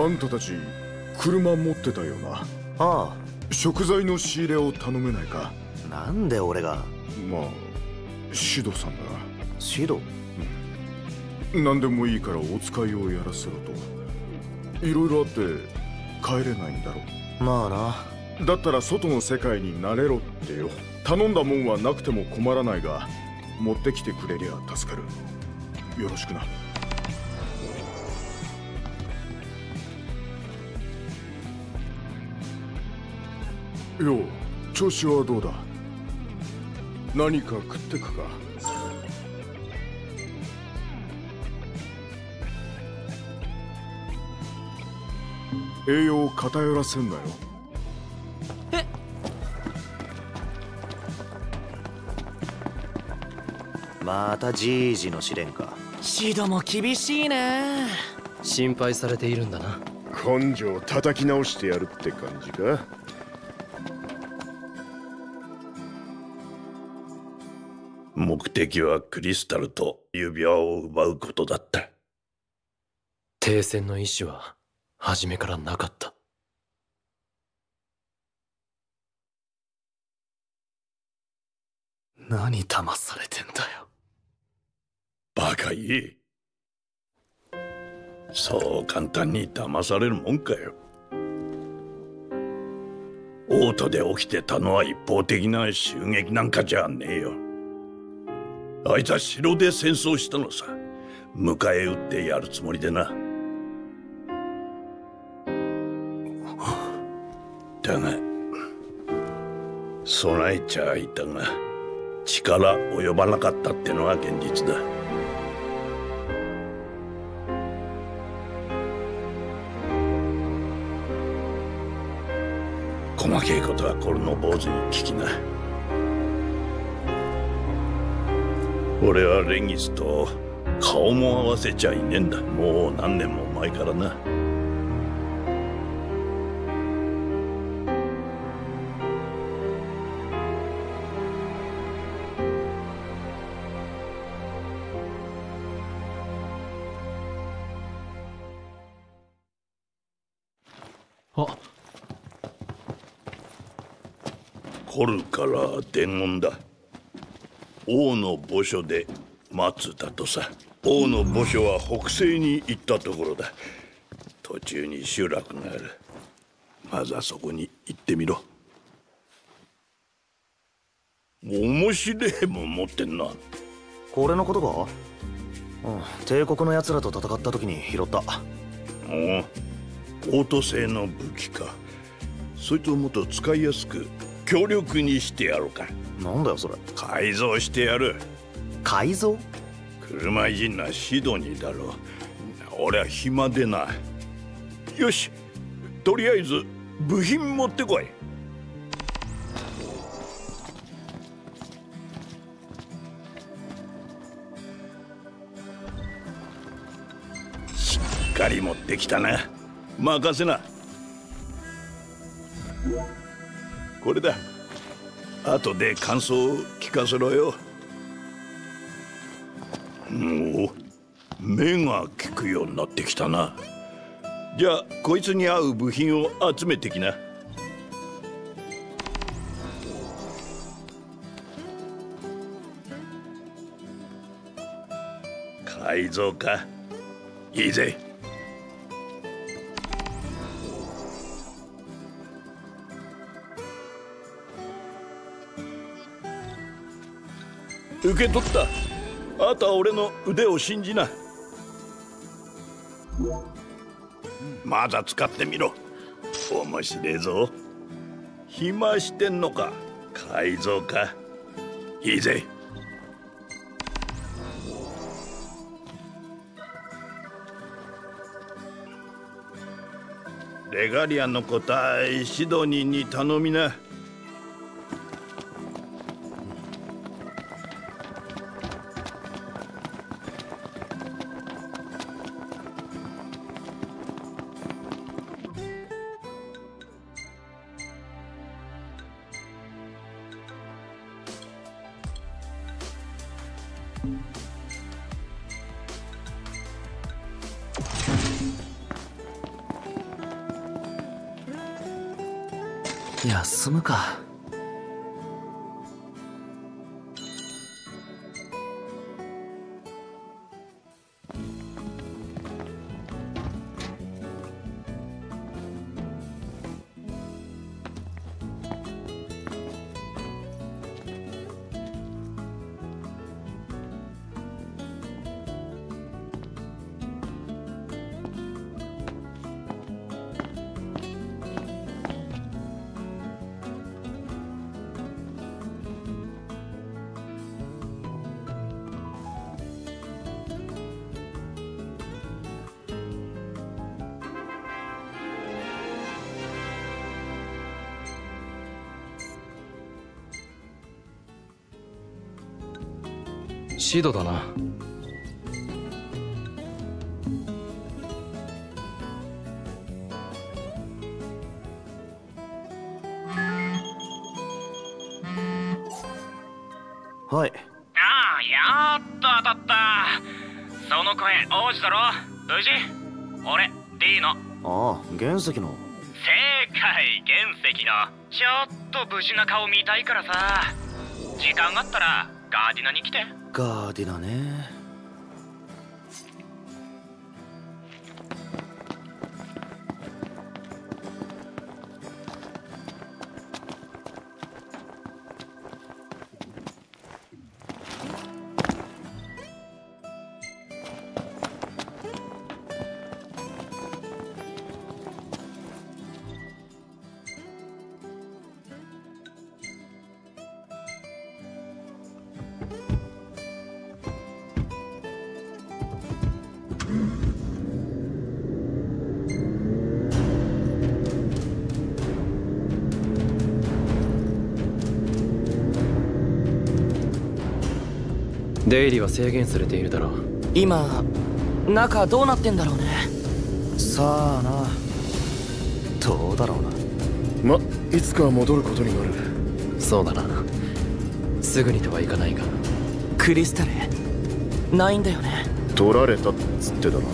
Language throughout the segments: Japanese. あんたたち車持ってたよな。ああ、食材の仕入れを頼めないか。なんで俺が。まあシドさんだ。シド、うん、何でもいいからお使いをやらせろと。いろいろあって帰れないんだろう。まあな。だったら外の世界に慣れろってよ。頼んだもんはなくても困らないが、持ってきてくれりゃ助かる。よろしくな。よう、調子はどうだ。何か食ってくか。栄養を偏らせんなよ。えっ、またじいじの試練か。シドも厳しいね。心配されているんだな。根性を叩き直してやるって感じか。目的はクリスタルと指輪を奪うことだった。停戦の意思は初めからなかった。何騙されてんだよ。バカ言え。そう簡単に騙されるもんかよ。オートで起きてたのは一方的な襲撃なんかじゃねえよ。あいつは城で戦争したのさ。迎え撃ってやるつもりでな。だが備えちゃいたが力及ばなかったってのは現実だ。細けいことはこれの坊主に聞きな。俺はレギスと顔も合わせちゃいねえんだ。もう何年も前からな。あっ、コルから伝言だ。王の墓所で待つだとさ。王の墓所は北西に行ったところだ。途中に集落がある。まずはそこに行ってみろ。面白いもん持ってんな。これのことか。うん、帝国のやつらと戦った時に拾った。おお、オート製の武器か。そいつをもっと使いやすく強力にしてやろうか。なんだよそれ。改造してやる。改造？車いじんなシドニーだろ。俺は暇でな。よし、とりあえず部品持ってこい。しっかり持ってきたな。任せな。これだ。後で感想を聞かせろよ。お、目が利くようになってきたな。じゃあこいつに合う部品を集めてきな。改造か。いいぜ。受け取った。あとは俺の腕を信じな。まだ使ってみろ。面白いぞ。暇してんのか。改造か。いいぜ。レガリアの答えシドニーに頼みな。休むか。シドだな。はい。ああ、やっと当たった。その声王子だろ。無事？俺Dの。ああ、原石の。正解、原石の。ちょっと無事な顔見たいからさ、時間があったらガーディナに来て。ガーディナね。出入りは制限されているだろう。今中どうなってんだろうね。さあな、どうだろうな。ま、いつかは戻ることになる。そうだな、すぐにとはいかないが。クリスタルないんだよね。取られたっつってだな。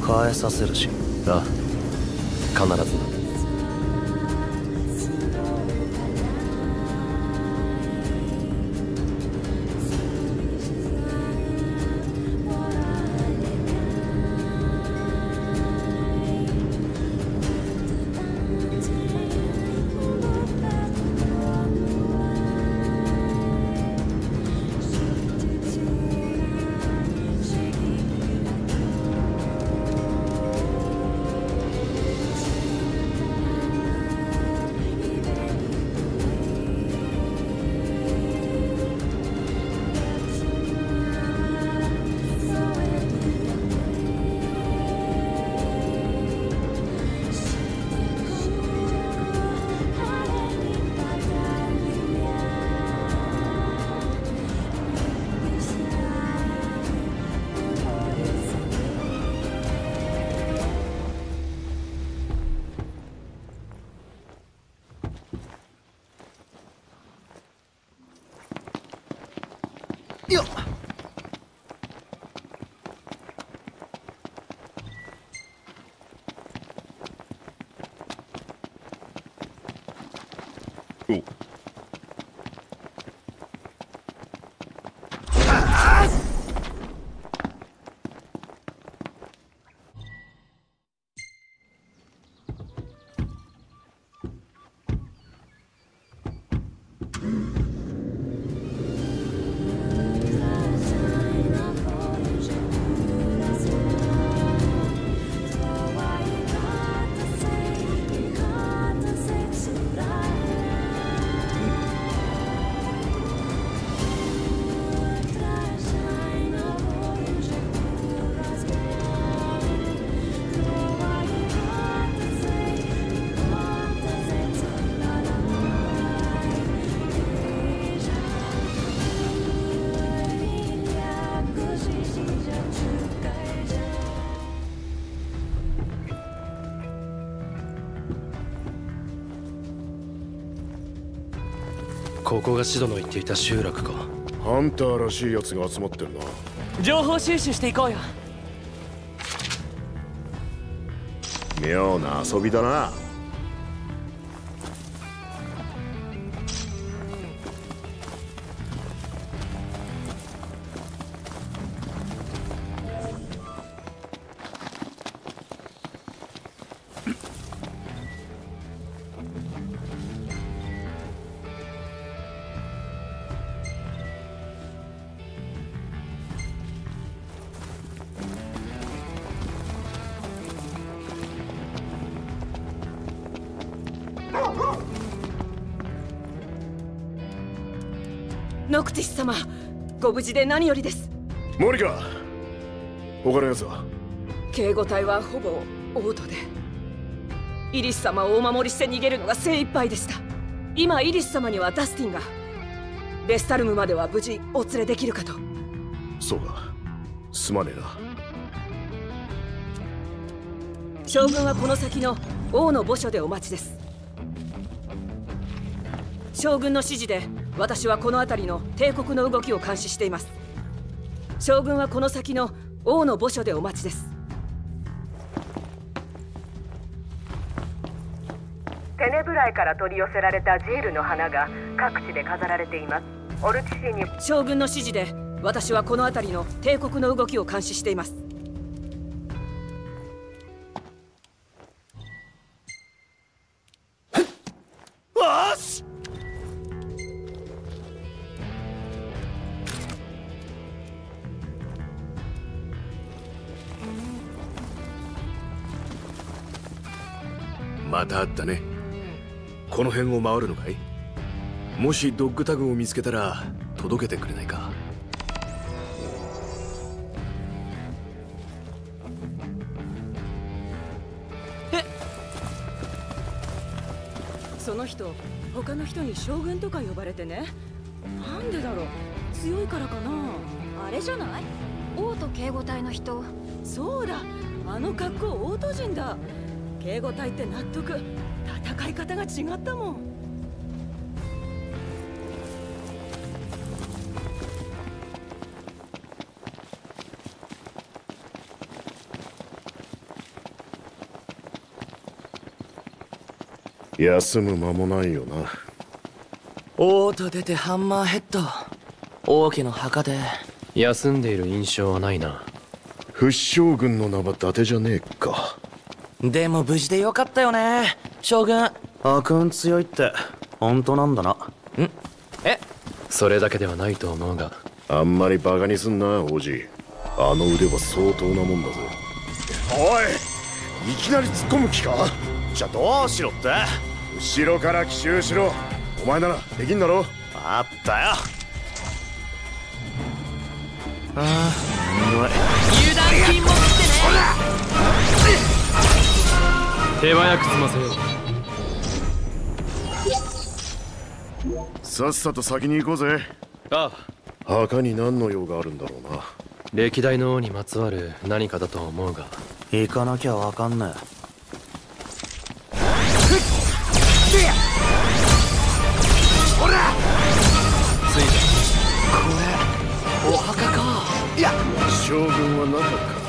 返させるし。ああ、必ず。ここがシドの言っていた集落か。ハンターらしいやつが集まってるな。情報収集していこうよ。妙な遊びだな。ノクティス様、ご無事で何よりです。モリカ、他のやつは？警護隊はほぼオートで、イリス様をお守りして逃げるのが精一杯でした。今イリス様にはダスティンがレスタルムまでは無事お連れできるかと。そうか、すまねえな。将軍はこの先の王の墓所でお待ちです。将軍の指示で私はこの辺りの帝国の動きを監視しています。将軍はこの先の王の墓所でお待ちです。テネブライから取り寄せられたジールの花が各地で飾られています。オルチシに将軍の指示で私はこの辺りの帝国の動きを監視しています。またあったね。この辺を回るのかい？もしドッグタグを見つけたら届けてくれないか？その人、他の人に将軍とか呼ばれてね。なんでだろう、強いからかな。あれじゃない？王都警護隊の人。そうだ、あの格好王都人だ。警護隊って納得、戦い方が違ったもん。休む間もないよな。王と出てハンマーヘッド、王家の墓で休んでいる印象はないな。不死将軍の名は伊達じゃねえか。でも無事でよかったよね、将軍。悪運強いって本当なんだな。ん？え？それだけではないと思うが。あんまりバカにすんな、王子。あの腕は相当なもんだぜ。おい、いきなり突っ込む気か？じゃあどうしろって？後ろから奇襲しろ。お前ならできんだろ。あったよ。ああ、うまい。油断禁物ってね。手早く済ませよう。さっさと先に行こうぜ。ああ、墓に何の用があるんだろうな。歴代の王にまつわる何かだと思うが。行かなきゃわかんない。ほら、ついこれお墓か。いや、将軍はなかったか。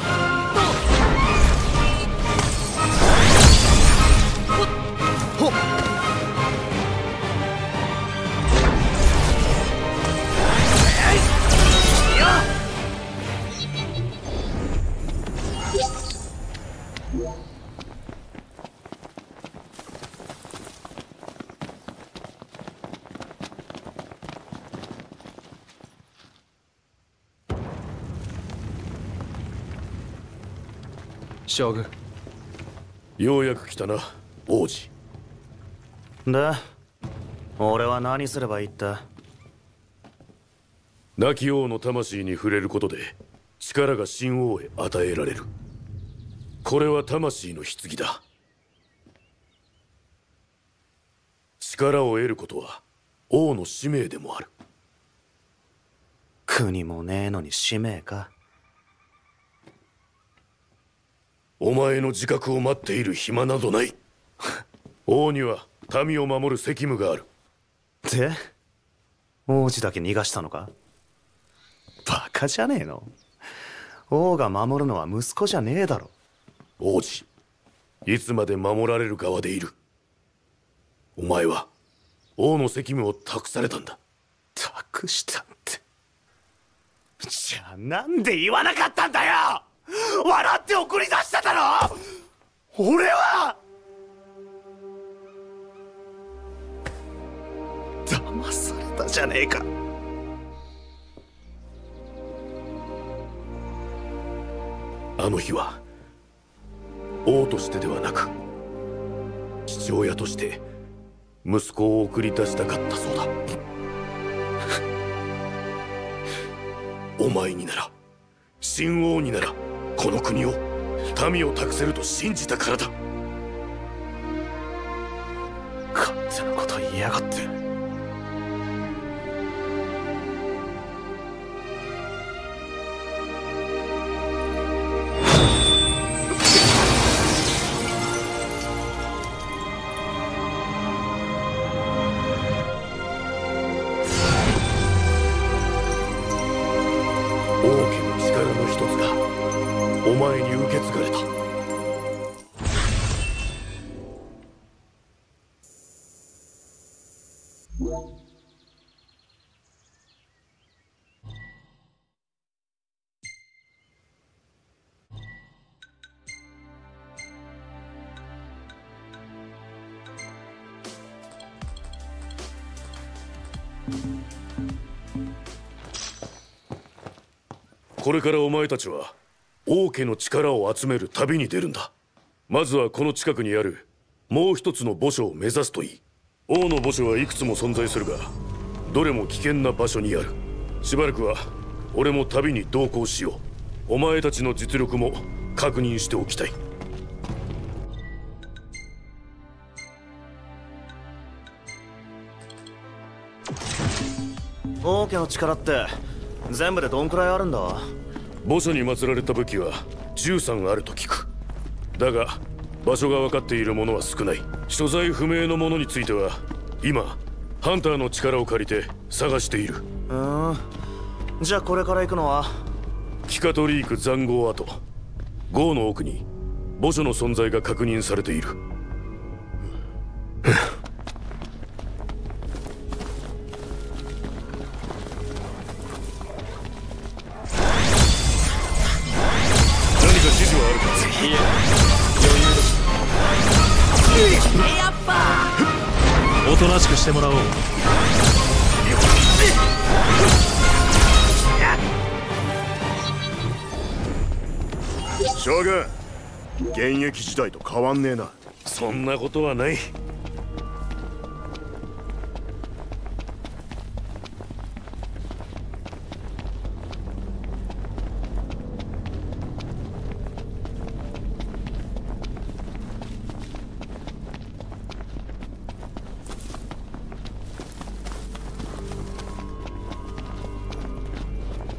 将軍、ようやく来たな、王子。で、俺は何すればいいって？亡き王の魂に触れることで力が新王へ与えられる。これは魂の棺だ。力を得ることは王の使命でもある。国もねえのに使命か。お前の自覚を待っている暇などない。王には民を守る責務がある。で、王子だけ逃がしたのか？バカじゃねえの。王が守るのは息子じゃねえだろ。王子、いつまで守られる側でいる。お前は王の責務を託されたんだ。託したって、じゃあなんで言わなかったんだよ。笑って送り出しただろ。俺は騙されたじゃねえか。あの日は王としてではなく父親として息子を送り出したかったそうだ。お前になら、秦王になら、この国を、民を託せると信じたからだ。勝手なこと言いやがって。これからお前たちは王家の力を集める旅に出るんだ。まずはこの近くにあるもう一つの墓所を目指すといい。王の墓所はいくつも存在するが、どれも危険な場所にある。しばらくは俺も旅に同行しよう。お前たちの実力も確認しておきたい。王家の力って全部でどんくらいあるんだ？墓所に祀られた武器は13あると聞く。だが場所が分かっているものは少ない。所在不明のものについては今ハンターの力を借りて探している。じゃあこれから行くのはキカトリーク塹壕跡。壕の奥に墓所の存在が確認されている。おとなしくしてもらおう。将軍、現役時代と変わんねえな。そんなことはない。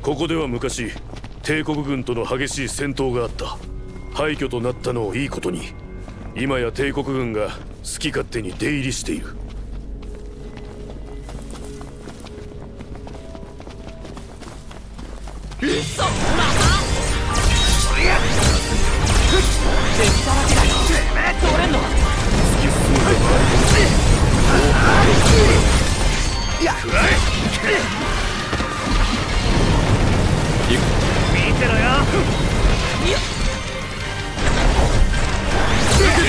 ここでは昔、帝国軍との激しい戦闘があった。廃墟となったのをいいことに、今や帝国軍が好き勝手に出入りしている。嘘！また？見てろよ。イ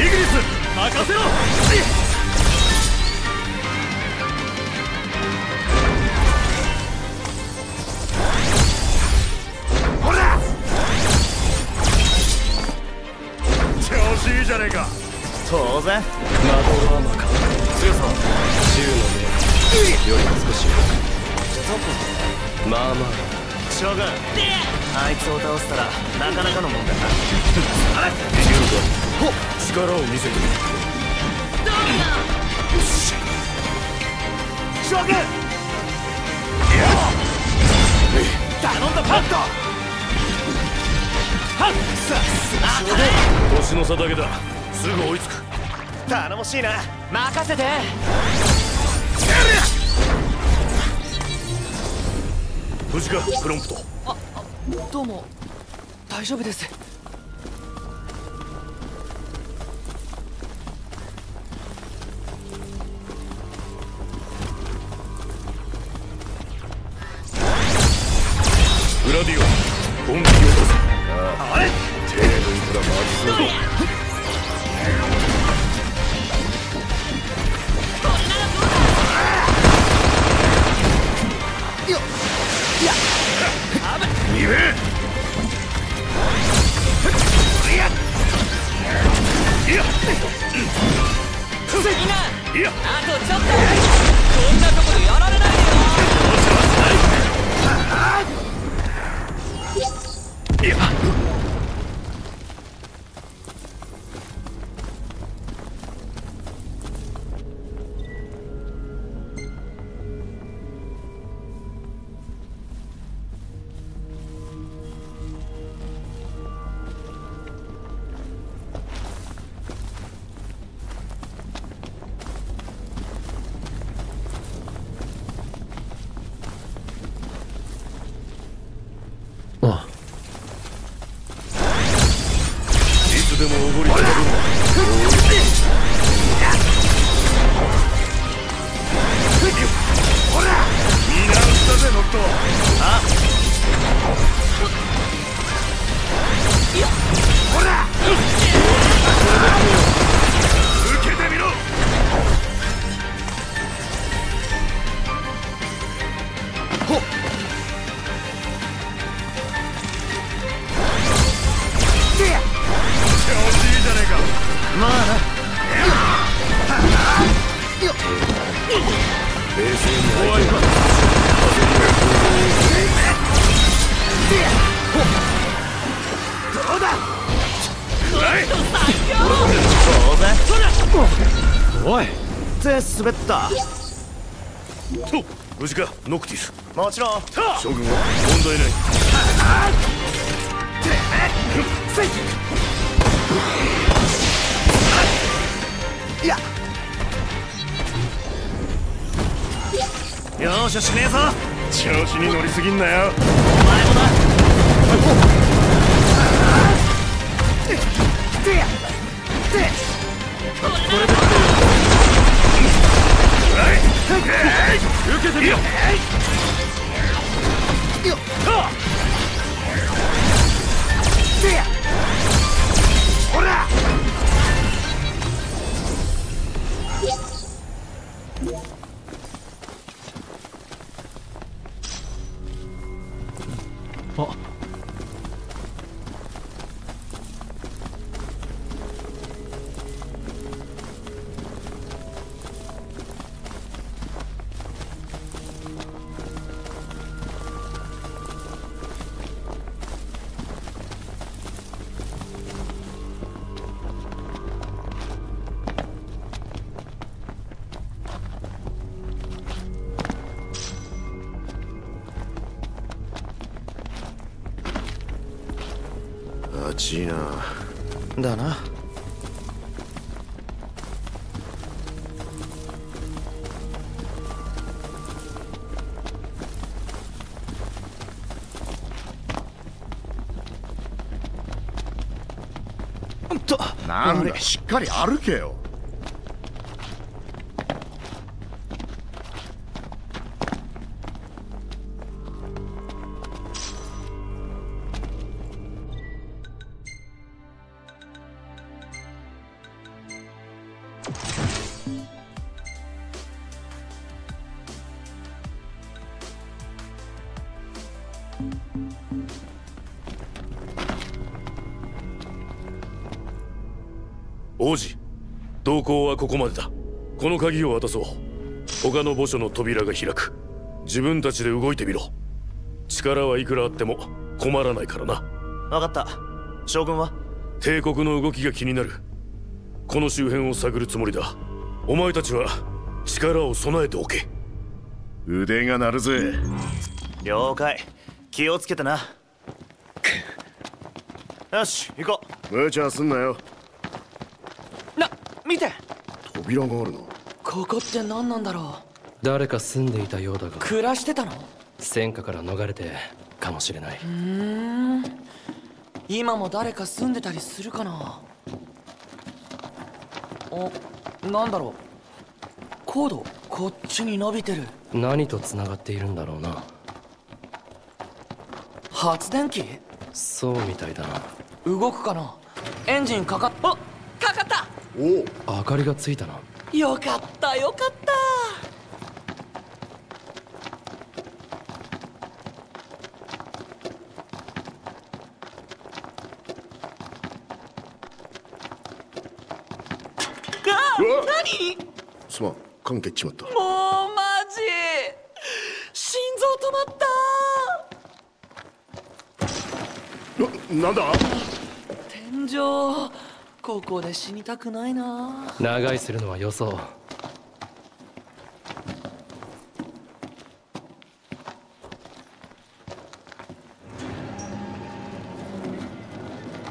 グリス、任せろ。じゃねえか。当然。マドロアマか。強さは銃の目よりも少し多く。まあまあ。将軍、あいつを倒したらなかなかの問題だ。あれ？銃が。力を見せてみる。どうだ。よし。将軍。頼んだパッド。さすがだ。年の差だけだ。すぐ追いつく。頼もしいな。任せて。やれ。無事か、プロンプト。どうも。大丈夫です。グラディオン、攻撃を出せ。あれ？テーブルから回りそうだ。みんなあとちょっと、こんなとこでやられないでよ。いや滑った。と、無事か、ノクティス。もちろん。将軍は問題ない。よし、しねえぞ。調子に乗りすぎんなよ。お前もだ。受けてみよ。いいなだな。なんだ、しっかり歩けよ。王子、動向はここまでだ。この鍵を渡そう。他の墓所の扉が開く。自分たちで動いてみろ。力はいくらあっても困らないからな。分かった。将軍は帝国の動きが気になる。この周辺を探るつもりだ。お前たちは力を備えておけ。腕が鳴るぜ。了解、気をつけてな。よし、行こう。無茶すんなよ。見て、扉があるな。ここって何なんだろう。誰か住んでいたようだが。暮らしてたの？戦火から逃れてかもしれない。今も誰か住んでたりするかな。お、なんだろう。コード、こっちに伸びてる。何とつながっているんだろうな。発電機？そうみたいだな。動くかな。エンジンかかっ、あっ、かかった。お、明かりがついたな。よかったよかった。あっ、何すまん、缶蹴っちまった。もうマジ心臓止まった。なんだ天井、ここで死にたくないな。長居するのはよそう。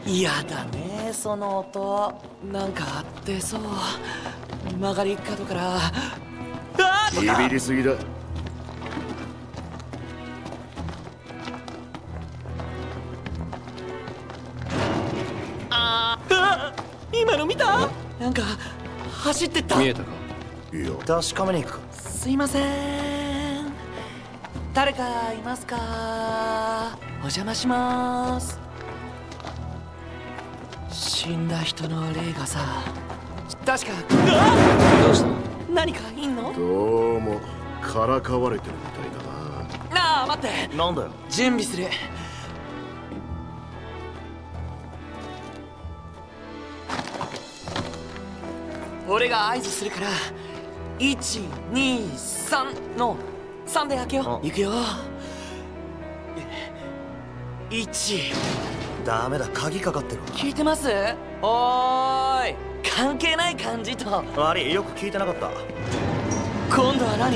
嫌だねその音。なんかあってそう。曲がり角からビビりすぎだ。今の見た？なんか走ってった。見えたか？いや確かめに行くか。すいません、誰かいますか？お邪魔します。死んだ人の霊がさ、確か。どうした？何かいんの？どうもからかわれてるみたいだな。なあ待って。なんだよ。準備する。俺が合図するから、1、2、3の3で開けよう。行くよ。1。ダメだ、鍵かかってる。聞いてます？おーい、関係ない感じと。悪い、よく聞いてなかった。今度は何？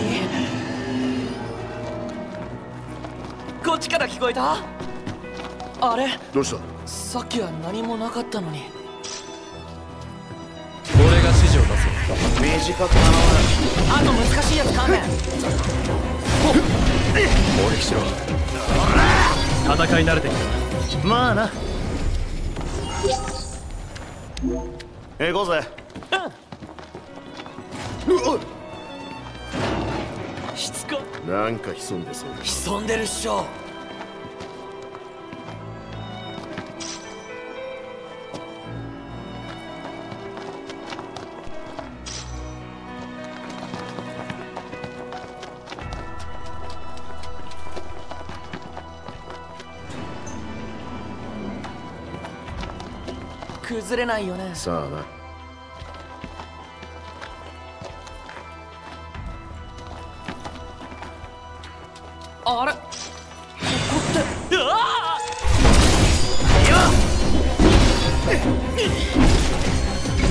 こっちから聞こえた？あれ？どうした？さっきは何もなかったのに。俺が指示を出す。短く頼む。あと難しいやつ勘弁。攻撃しろ。戦い慣れてきた。まあな。行こうぜ。しつこ。なんか潜んでそう。潜んでるっしょ。崩れないよね。さあな。あれ、ここって。うわあ。よっ。あ。危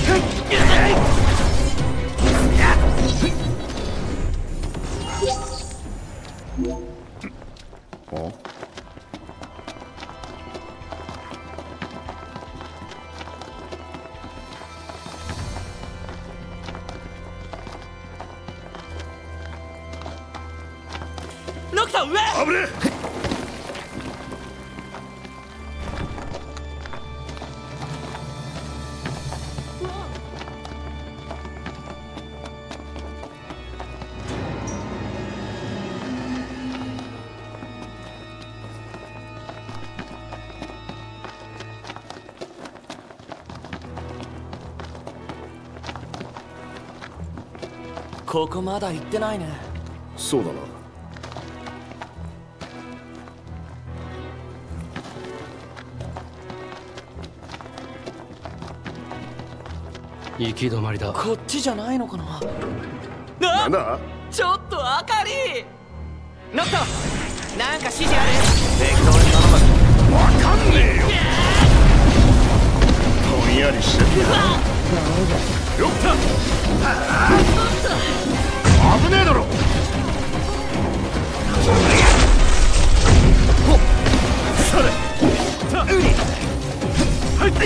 ねえ。ここまだ行ってないね。そうだな。行き止まりだ。こっちじゃないのかな。なんだ？ちょっと明かり。ノット。なんか指示ある？適当に頼む。わかんねえよ。ぼんやりしてる。よっ。危ねえだろ。ほっ。それ。うに。入って。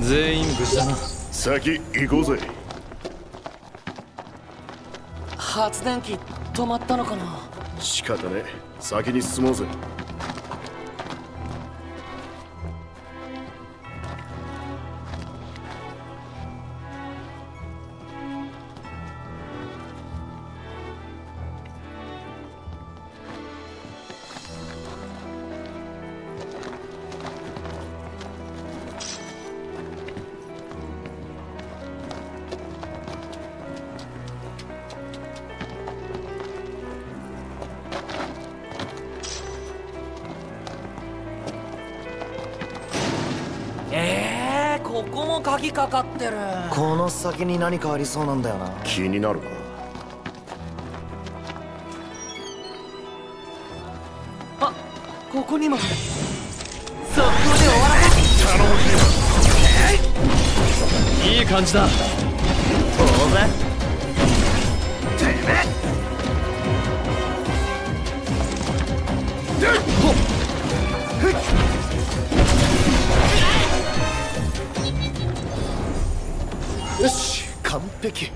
全員無事だな。先行こうぜ。発電機止まったのかな。仕方ね、先に進もうぜ。ここも鍵かかってる。この先に何かありそうなんだよな。気になるな。あ、ここにも。そこで終わらない。頼む。いい感じだ。当然。てめえ。ほっ。よし、完璧。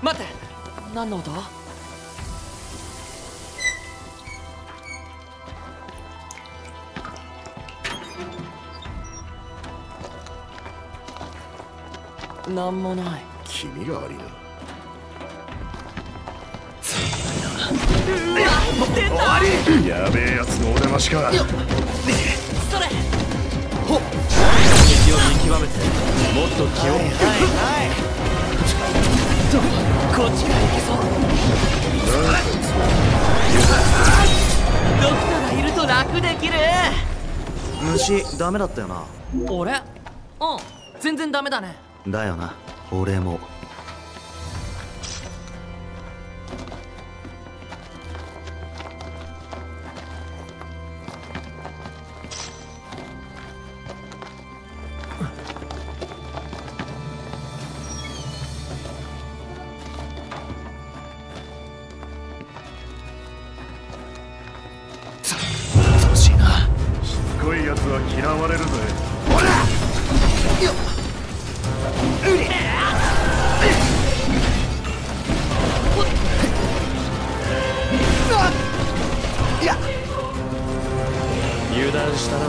待って、何の音？なんもない。気味が悪いな。終わり。やべえやつのお出ましか。それ。ほっ。敵を見極めて、もっと気を。はい。こっちから行けそう。ドクターがいると楽できる。虫ダメだったよな。俺？うん、全然ダメだね。だよな、俺も。楽しいな。しつこいやつは嫌われるぜ。ほらよっ。油断したな。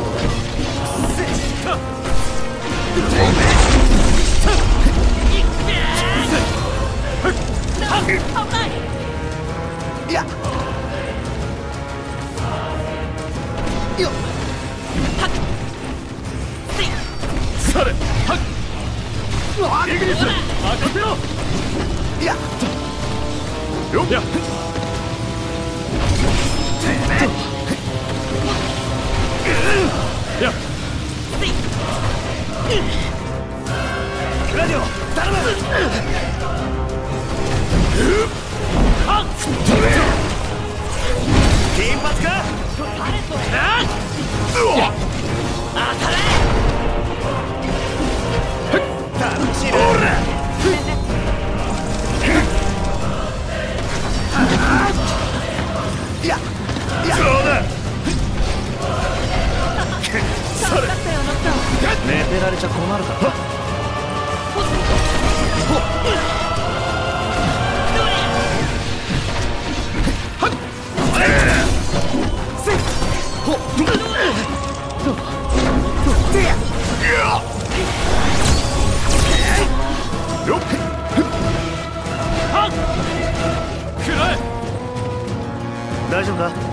大丈夫か？なんとか。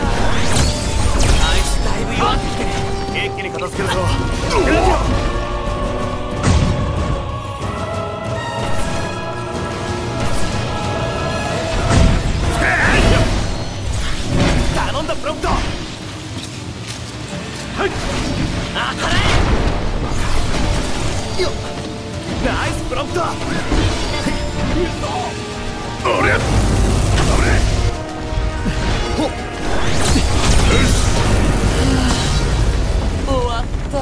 あいつだいぶ弱ってきて、一気に片付けるぞ。頼んだ、ブロックだ。はい。当たれ。よっ。ナイスブロックだ。俺。終わった。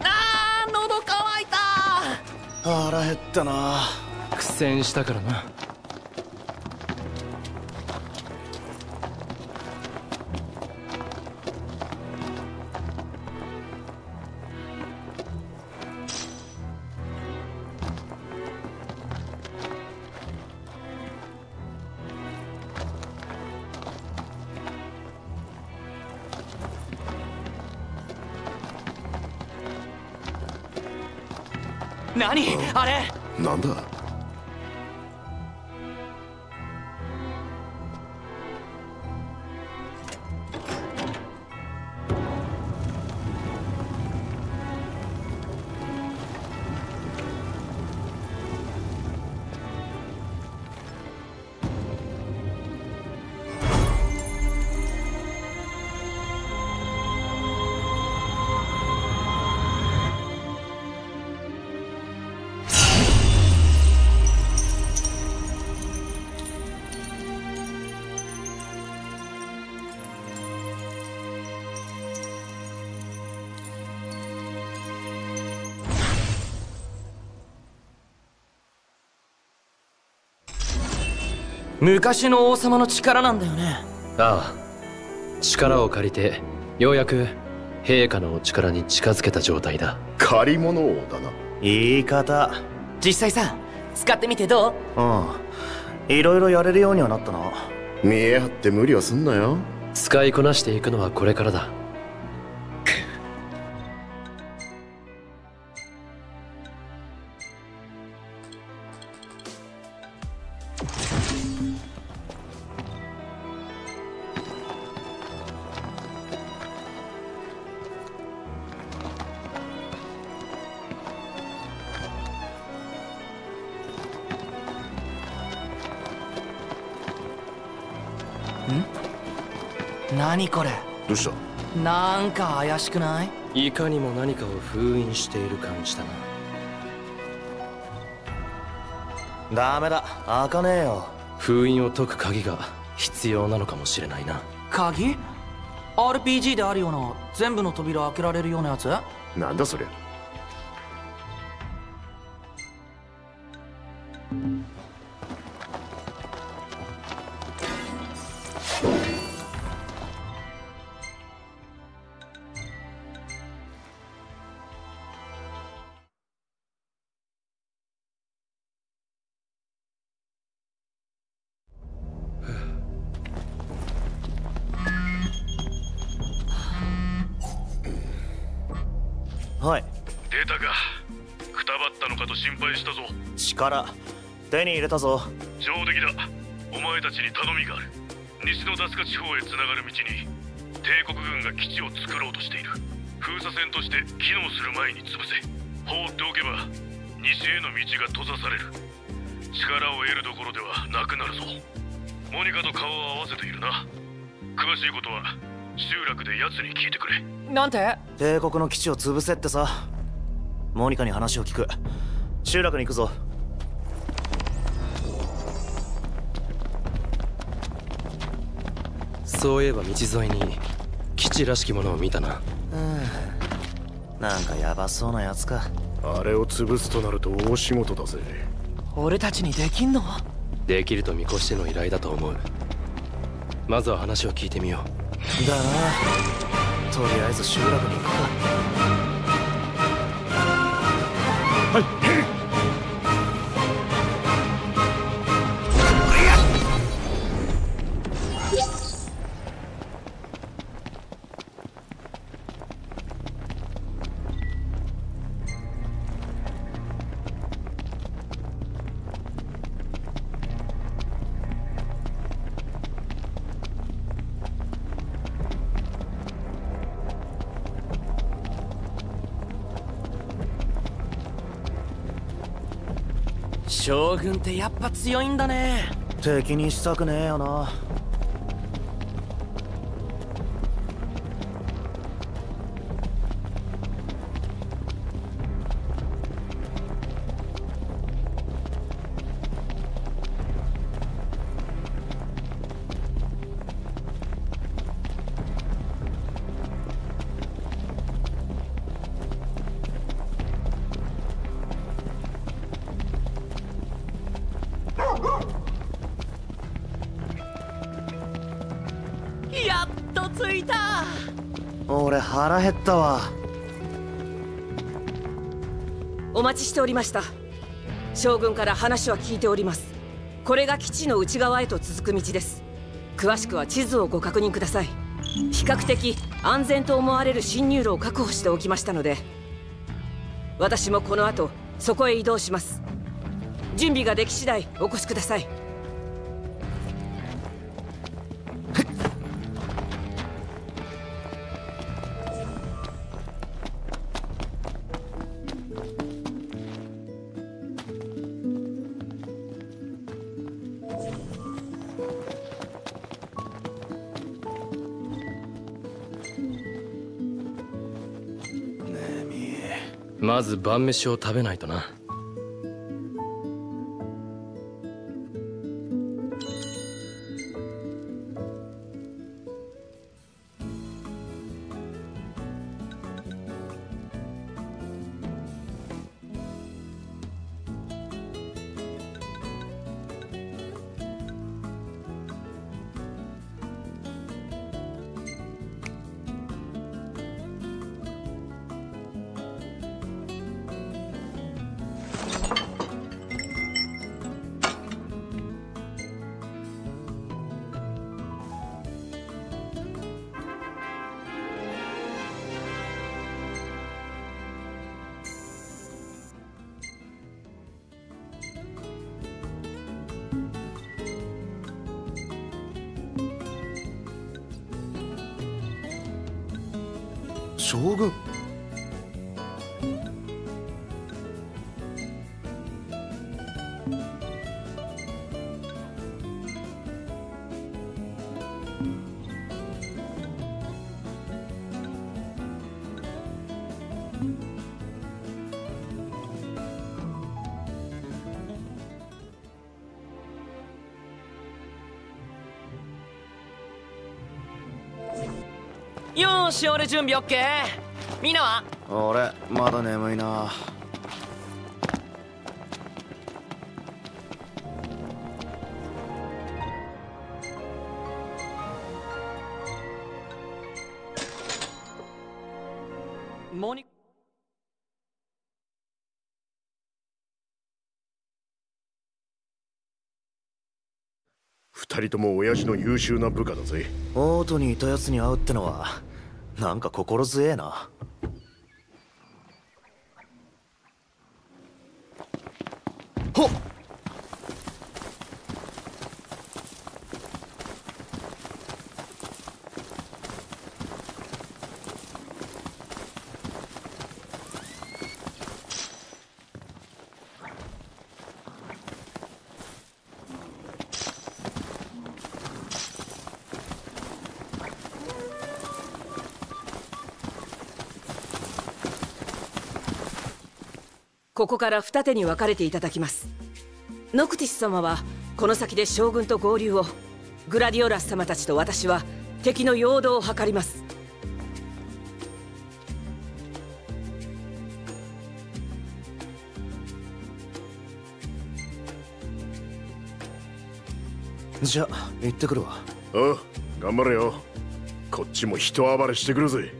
あー、喉乾いた。腹減ったな。苦戦したからな。何あれ、なんだ。昔の王様の力なんだよね。ああ、力を借りてようやく陛下のお力に近づけた状態だ。借り物王だな。言い方。実際さ、使ってみてどう？うん、いろいろやれるようにはなったな。見え張って無理はすんなよ。使いこなしていくのはこれからだ。何これ？どうした？なんか怪しくない？いかにも何かを封印している感じだな。ダメだ、開かねえよ。封印を解く鍵が必要なのかもしれないな。鍵？ RPG であるような全部の扉開けられるようなやつ？なんだそりゃ。力手に入れたぞ。上出来だ。お前たちに頼みがある。西のダスカ地方へ繋がる道に帝国軍が基地を作ろうとしている。封鎖線として機能する前に潰せ。放っておけば西への道が閉ざされる。力を得るどころではなくなるぞ。モニカと顔を合わせているな。詳しいことは集落で奴に聞いてくれ。なんて？帝国の基地を潰せってさ。モニカに話を聞く。集落に行くぞ。そういえば道沿いに基地らしきものを見たな。なんかヤバそうなやつか。あれを潰すとなると大仕事だぜ。俺たちにできんの？できると見越しての依頼だと思う。まずは話を聞いてみよう。だな。とりあえず集落に行くか。はい。将軍ってやっぱ強いんだね。敵にしたくねえよな。腹減ったわ。お待ちしておりました。将軍から話は聞いております。これが基地の内側へと続く道です。詳しくは地図をご確認ください。比較的安全と思われる侵入路を確保しておきましたので、私もこの後そこへ移動します。準備ができ次第お越しください。まず晩飯を食べないとな。将軍。よし、俺準備オッケー。みんなは？俺まだ眠いな。モニ。二人とも親父の優秀な部下だぜ。オートにいたやつに会うってのはなんか心強えな。ほっ。ここから二手に分かれていただきます。ノクティス様はこの先で将軍と合流を、グラディオラス様たちと私は敵の陽動を図ります。じゃあ行ってくるわ。おう、頑張れよ。こっちも人暴れしてくるぜ。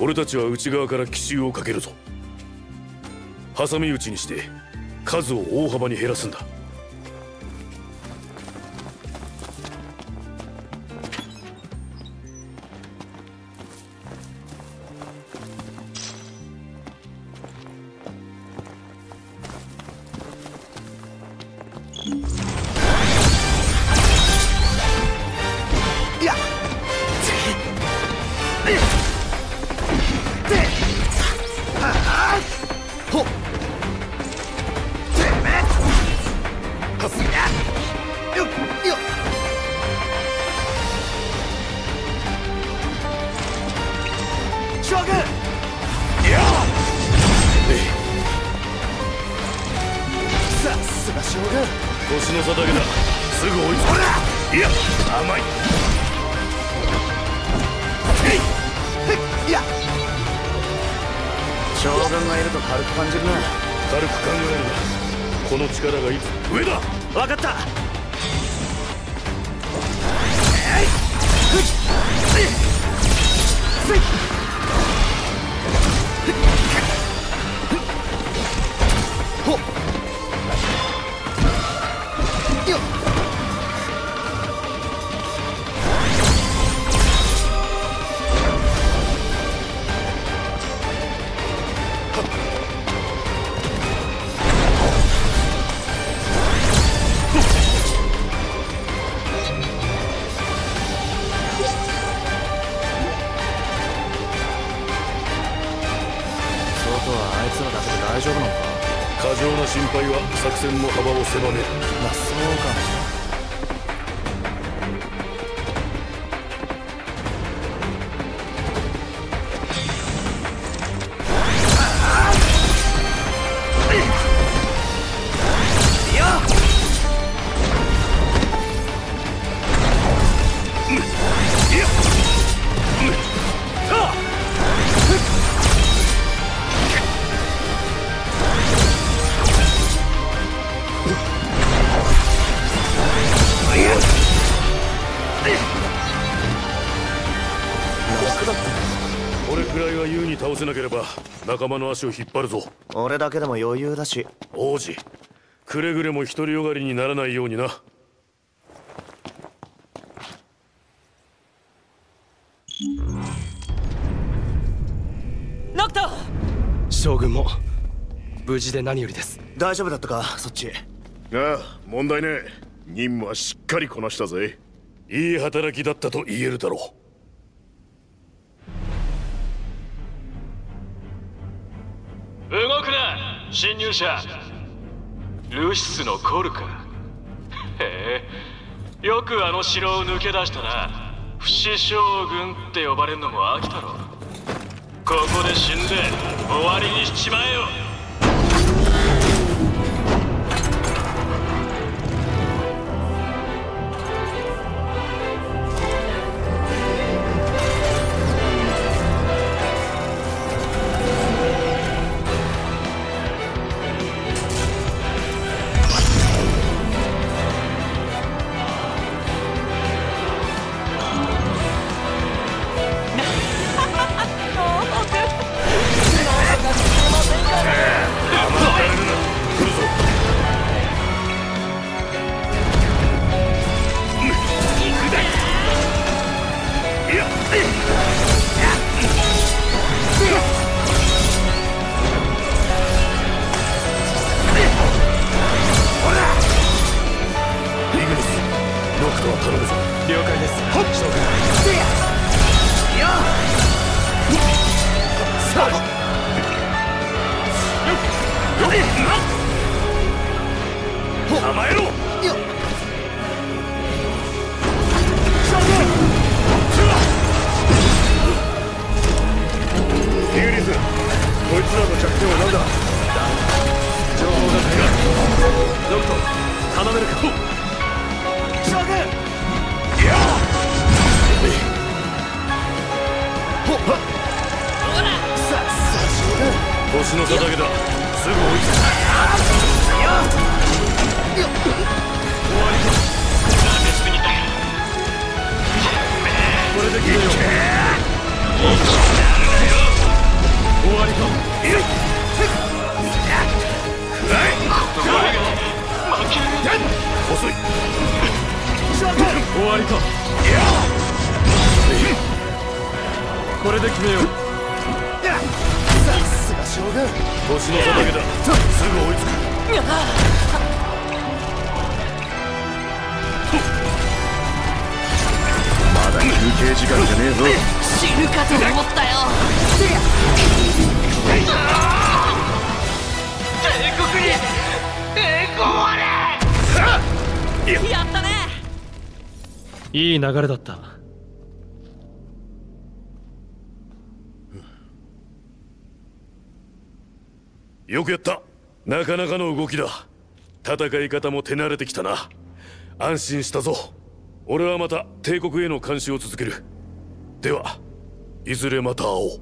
俺たちは内側から奇襲をかけるぞ。挟み撃ちにして数を大幅に減らすんだ。作戦の幅を狭める。まあそうかもしれない。せなければ仲間の足を引っ張るぞ。俺だけでも余裕だし。王子、くれぐれも独りよがりにならないようにな。ノクト！将軍も無事で何よりです。大丈夫だったか、そっち。ああ、問題ねえ。任務はしっかりこなしたぜ。いい働きだったと言えるだろう。動くな、侵入者。ルシスのコルか。へえ、よくあの城を抜け出したな。不死将軍って呼ばれるのも飽きたろ。ここで死んで終わりにしちまえよ。いい流れだった。よくやった。なかなかの動きだ。戦い方も手慣れてきたな。安心したぞ。俺はまた帝国への監視を続ける。では、いずれまた会おう。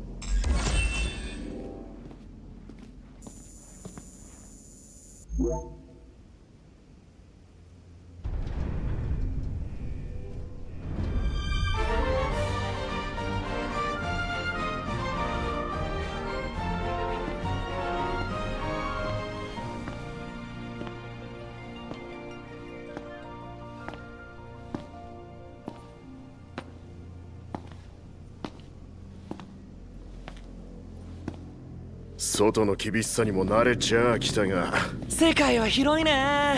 外の厳しさにも慣れちゃあきたが、世界は広いね。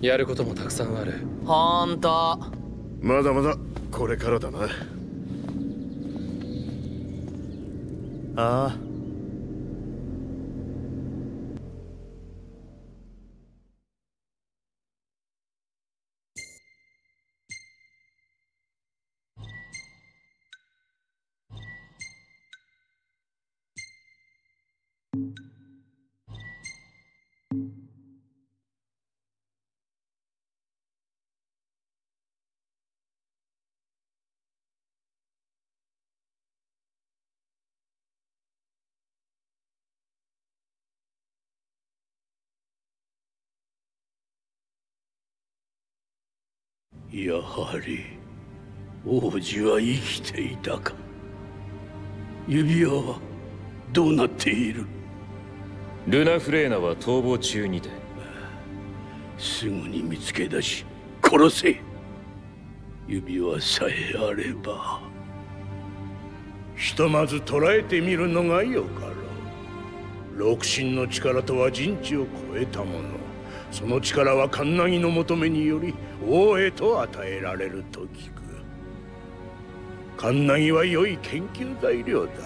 やることもたくさんある。ほんとまだまだこれからだな。ああ、やはり王子は生きていたか。指輪はどうなっている？ルナ・フレーナは逃亡中にて。すぐに見つけ出し殺せ。指輪さえあれば。ひとまず捉えてみるのがよかろう。六神の力とは人知を超えたもの。その力はカンナギの求めにより王へと与えられると聞く。カンナギは良い研究材料だ。い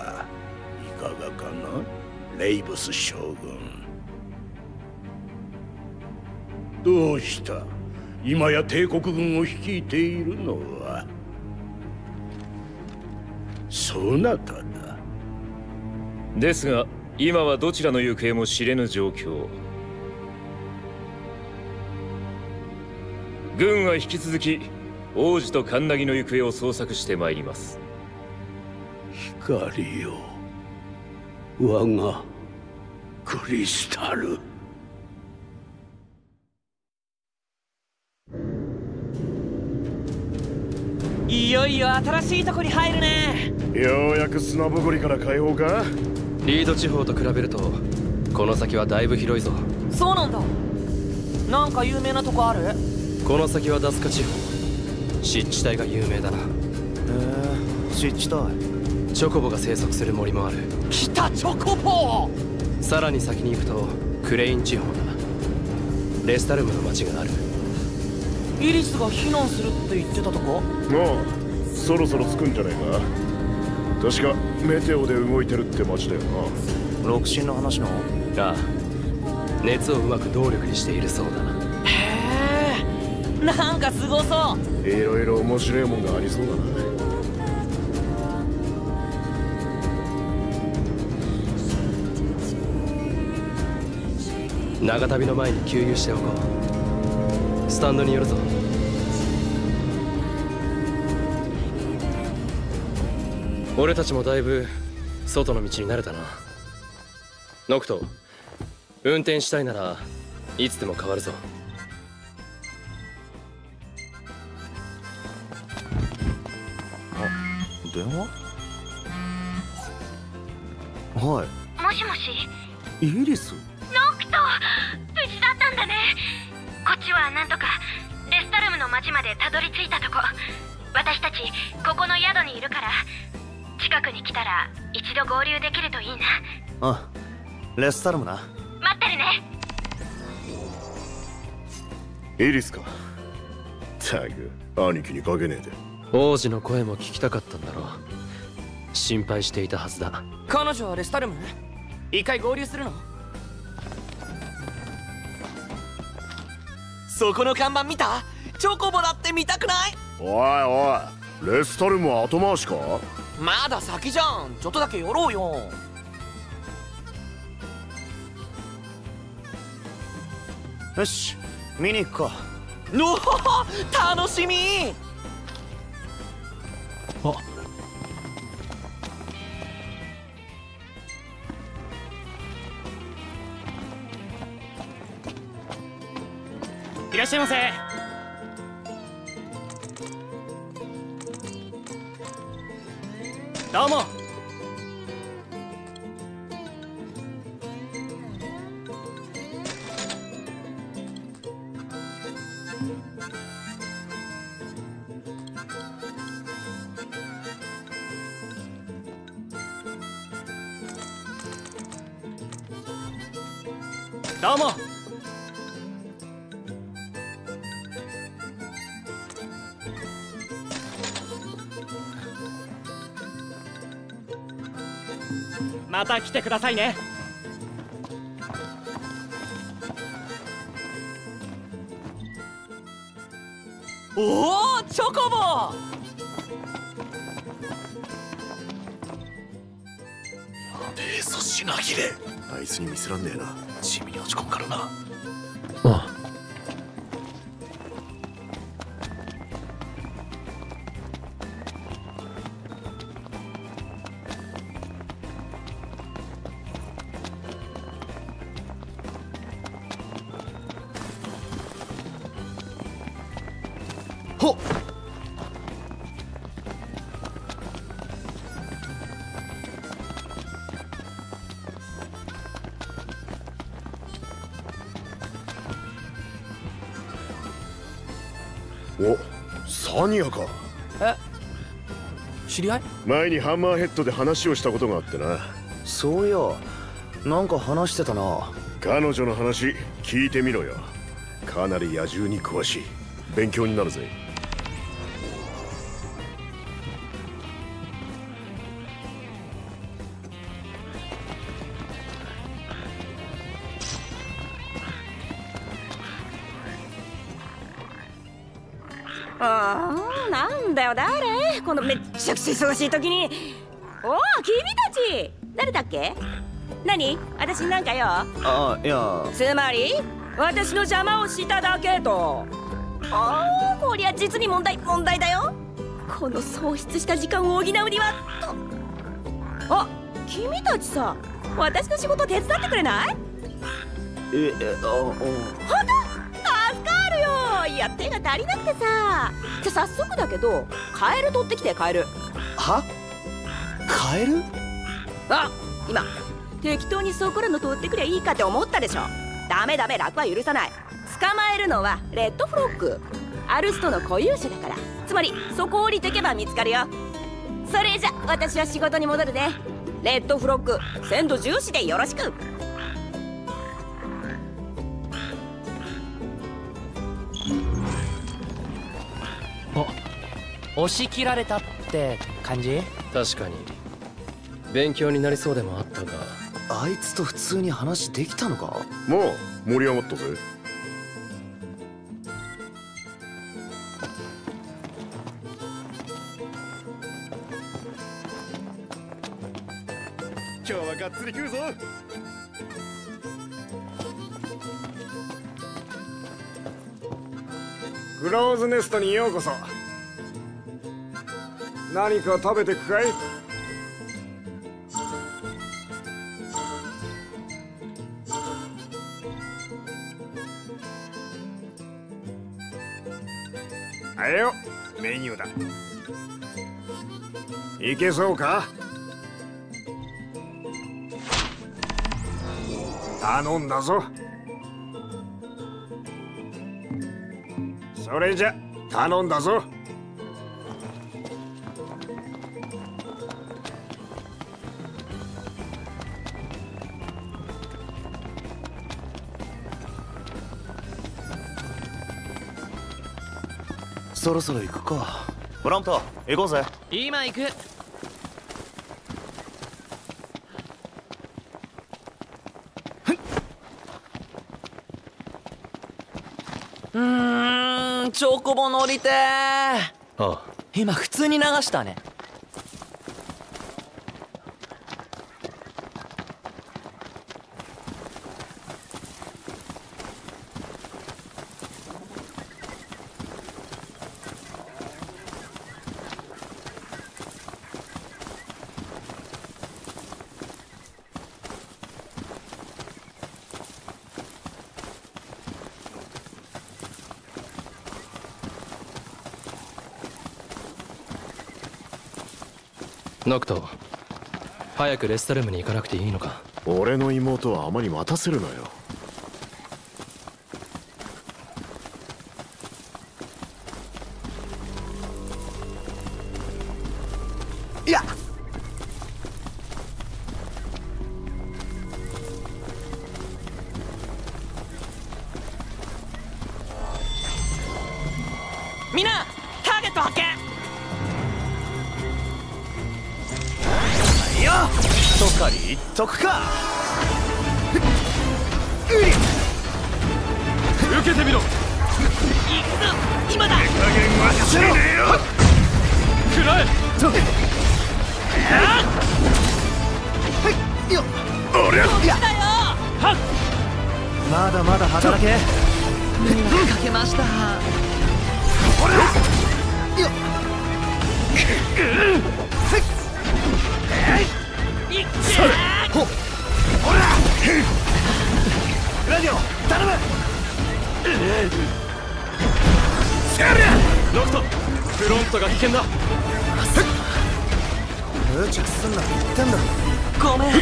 かがかな、レイブス将軍。どうした？今や帝国軍を率いているのはそなただ。ですが今はどちらの行方も知れぬ状況。軍は引き続き王子とカンナギの行方を捜索してまいります。光よ、我がクリスタル。いよいよ新しいとこに入るね。ようやく砂ぼこりから解放か。リード地方と比べるとこの先はだいぶ広いぞ。そうなんだ。なんか有名なとこある？この先はダスカ地方、湿地帯が有名だな。へえ、湿地帯。チョコボが生息する森もある。来た、チョコボ。さらに先に行くとクレイン地方だ。レスタルムの町がある。イリスが避難するって言ってたとこ？ああ、そろそろ着くんじゃないか。確かメテオで動いてるって町だよな。六神の話の？ああ、熱をうまく動力にしているそうだな。なんかすごそう。いろいろ面白いもんがありそうだな。長旅の前に給油しておこう。スタンドに寄るぞ。俺たちもだいぶ外の道に慣れたな。ノクト、運転したいならいつでも変わるぞ。電話？はい。もしもし。イリス。ノクト、無事だったんだね。こっちはなんとかレスタルムの町までたどり着いたとこ。私たちここの宿にいるから、近くに来たら一度合流できるといいな。あ、レスタルムな。待ってるね。イリスか。タグ、兄貴にかけねえで。王子の声も聞きたかったんだろう。心配していたはずだ。彼女はレスタルム？一回合流するの？そこの看板見た？チョコボだって見たくない？おいおい、レスタルムは後回しか？まだ先じゃん。ちょっとだけ寄ろうよ。よし、見に行くか。おお、楽しみ。いらっしゃいませ。どうも。どうも。また来てくださいね。おお、チョコボ。ベーソ品切れ。あいつに見せらんねえな。地味に落ち込むからな。ああ。お、サニアか。え、知り合い？前にハンマーヘッドで話をしたことがあってな。そういや、なんか話してたな。彼女の話聞いてみろよ。かなり野獣に詳しい。勉強になるぜ。なんだよ誰、このめっちゃくちゃ忙しい時に。おお、君たち誰だっけ？何、私なんかよ。あ、いや、つまり私の邪魔をしただけと。ああ、こりゃ実に問題だよ。この喪失した時間を補うにはと。あ、君たちさ、私の仕事手伝ってくれない？ほんと助かるよ。いや、手が足りなくてさ。じゃ、早速だけどカエル取ってきて。カエル。は？カエル？あ、今適当にそこらの取ってくりゃいいかって思ったでしょ。ダメダメ、楽は許さない。捕まえるのはレッドフロッグ、アルストの固有種だから。つまりそこを降りてけば見つかるよ。それじゃ私は仕事に戻るね。レッドフロッグ鮮度重視でよろしく。押し切られたって感じ。確かに勉強になりそうでもあったが、あいつと普通に話できたのか。まあ盛り上がったぜ。今日はがっつり食うぞ。クローズネストにようこそ。何か食べてくかい？あれよ、メニューだ。いけそうか？頼んだぞ。それじゃ頼んだぞ。そろそろ行くか。ブラント、行こうぜ。今行く。チョコボ乗りてー。ああ、今普通に流したね。ノクト、早くレストルームに行かなくていいのか。俺の妹はあまり待たせるなよ。いや、みんなターゲット発見。とかに言っとくか。受けてみろ。今だ。手加減はしねえよ。くらえ。はいよ。俺はまだまだ働け。みんなかけました。俺よ。はい。ラジオ頼む。ノクト、フロントが危険だ。無茶すんなって言ったんだ。ごめん、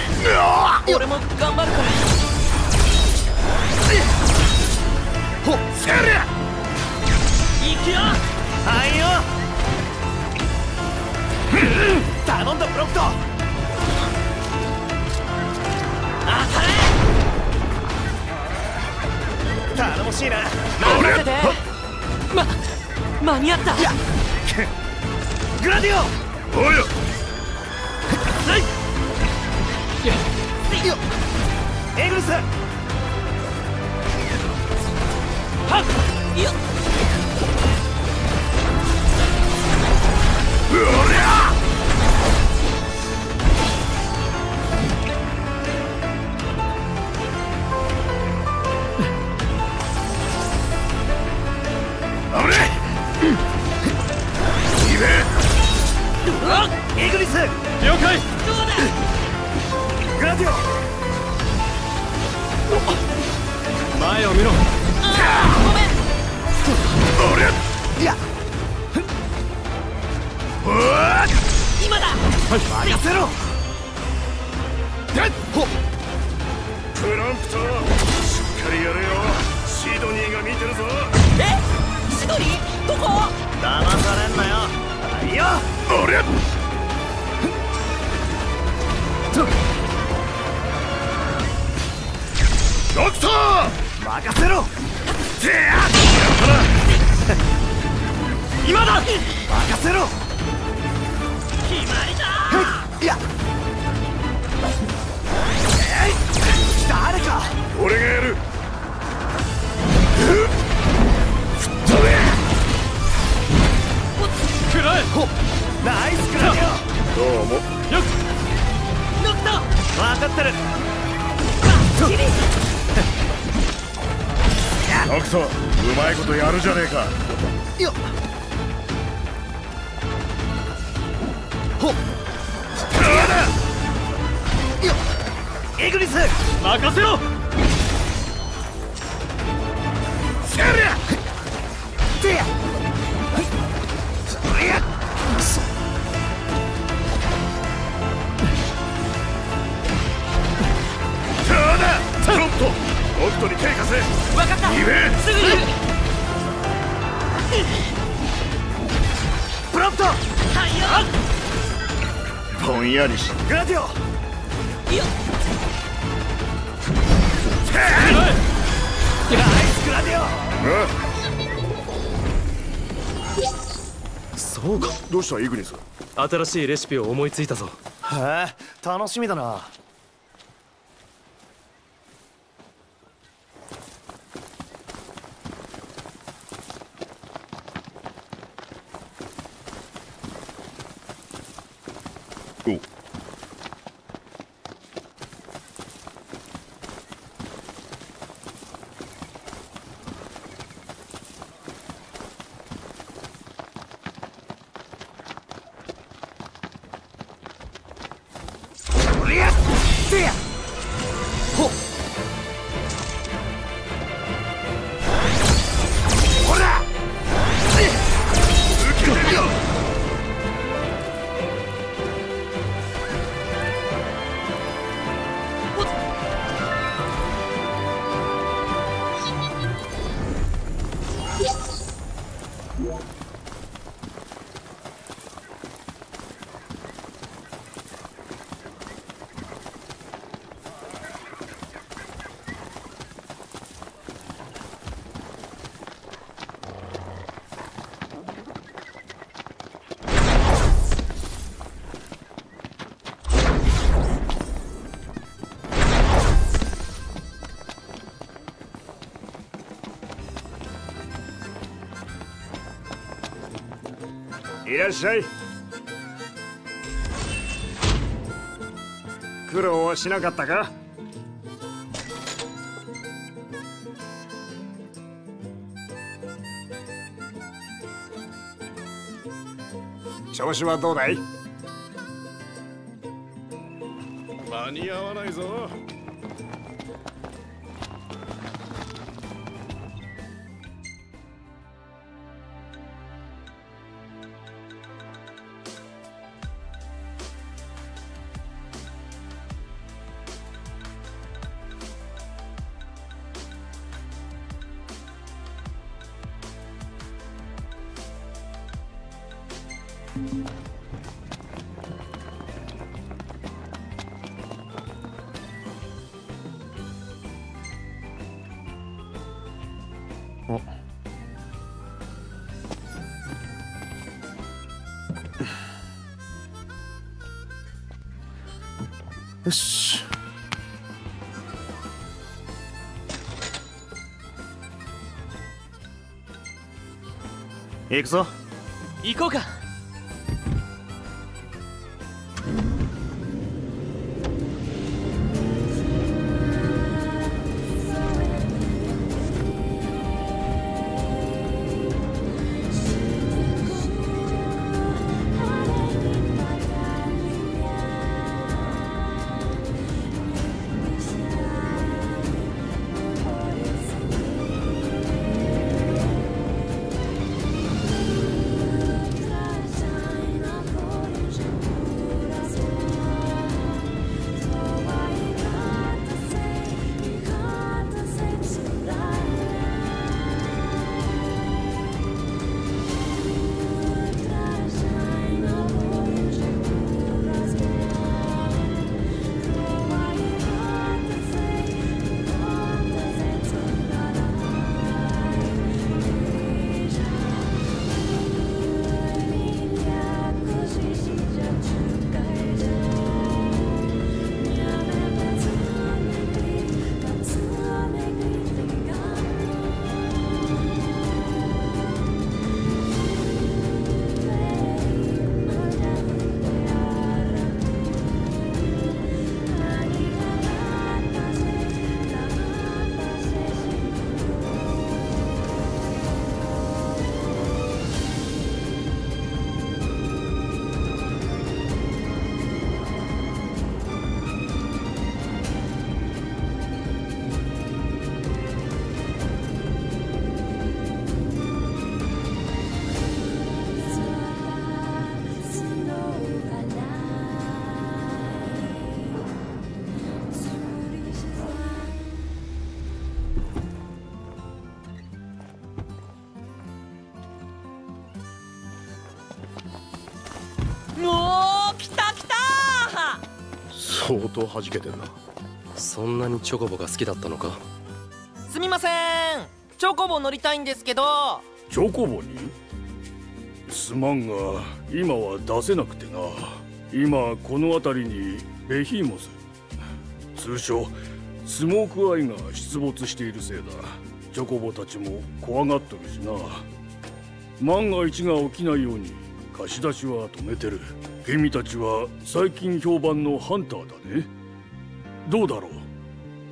俺も頑張るから。ほっ、行くよ。嬉しいな。任せて。間に合った。グラディオ。おいよ。エグルス。はっ。よっ。エグリス了解。どうだグラディオ、前を見ろ。ごめん。俺いや今だ。任せろ。プランプトしっかりやれよ。シドニーが見てるぞ。えシドニーどこ。騙されんなよ。いや俺ドクター任せろ。今だ任せろ。決まりだ。いや誰か俺がやる。くらえ。ナイスくらえよ。どうもよっノクト。分かってる。ノクト、うまいことやるじゃねえかよ。っほっよっエグリス任せろ。セリアデアセリアクソ。トロントオクトに手貸せ。分かった。すぐにプロント。はいよ。ぼんやりしグラディオよっ。ナイスグラディオ。そうか。どうしたイグニス。新しいレシピを思いついたぞ。へえ楽しみだな。いらっしゃい。苦労はしなかったか。調子はどうだい。間に合わないぞ。おっ、よし、行くぞ。行こうか。相当はじけてんな。そんなにチョコボが好きだったのか。すみません、チョコボ乗りたいんですけど。チョコボに？すまんが今は出せなくてな。今この辺りにベヒーモス、通称スモークアイが出没しているせいだ。チョコボたちも怖がっとるしな。万が一が起きないように貸し出しは止めてる。君たちは最近評判のハンターだね。どうだろう、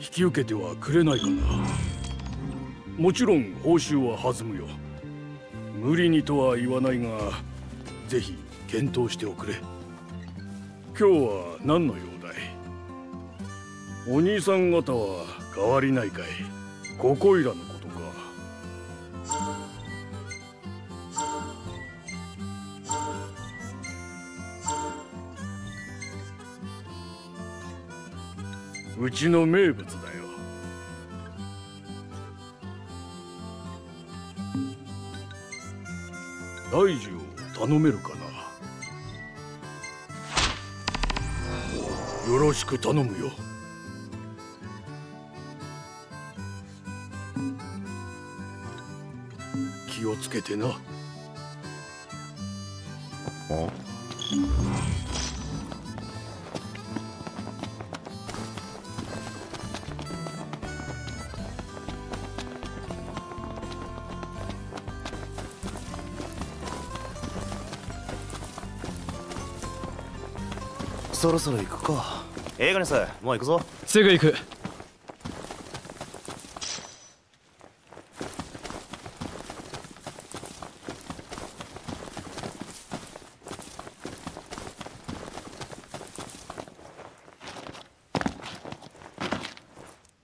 引き受けてはくれないかな。もちろん報酬は弾むよ。無理にとは言わないが、ぜひ検討しておくれ。今日は何の用だい。お兄さん方は変わりないかい。ここいらのことか。うちの名物だよ。大樹を頼めるかな。よろしく頼むよ。気をつけてな。そろそろ行くか。エガネス、もう行くぞ。すぐ行く。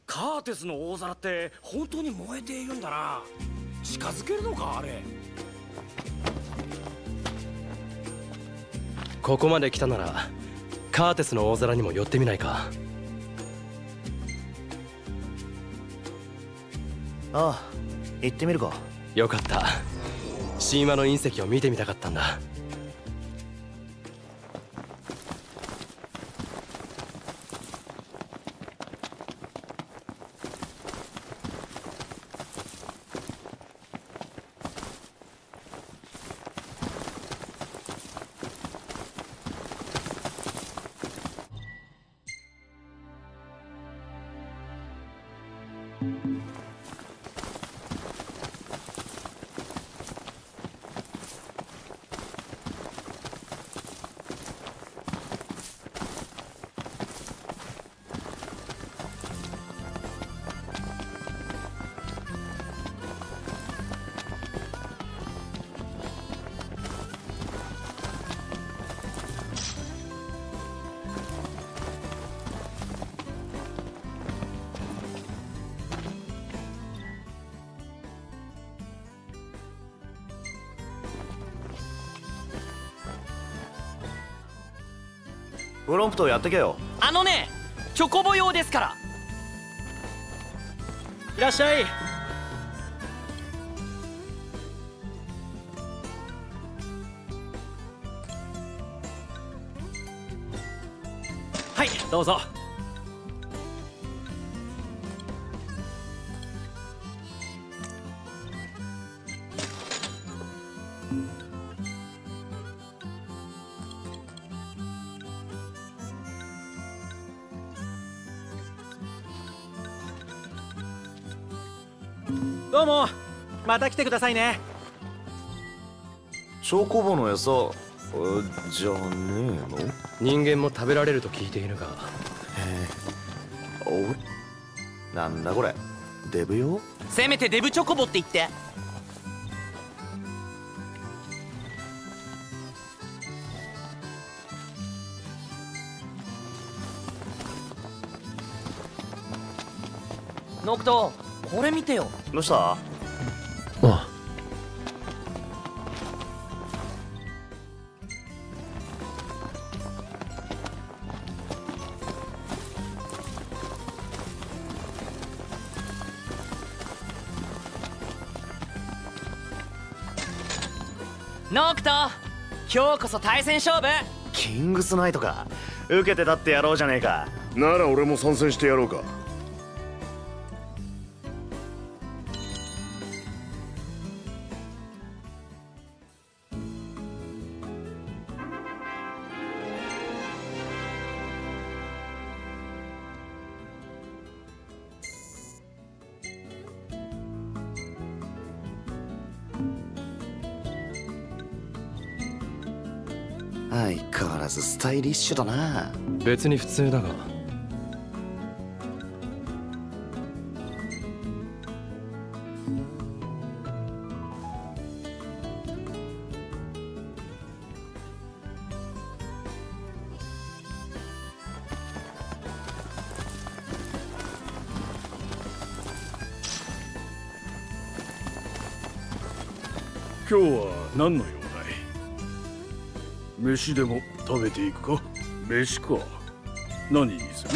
カーテスの大皿って本当に燃えているんだな。近づけるのかあれ。ここまで来たならカーテスの大皿にも寄ってみないか。ああ、行ってみるか。よかった、神話の隕石を見てみたかったんだ。プロンプトやってけよ。あのね、チョコボ用ですから。いらっしゃい。はい、どうぞ。どうも、また来てくださいね。チョコボの餌じゃねえの？人間も食べられると聞いているが。おい、なんだこれ、デブよ。せめてデブチョコボって言って。ノクト、これ見てよ。どうした？ああ、ノクト、今日こそ対戦勝負。キングスナイトか。受けてだってやろうじゃねえか。なら俺も参戦してやろうか。相変わらずスタイリッシュだな。別に普通だが。今日は何の用？飯でも食べていくか。飯か。何にする？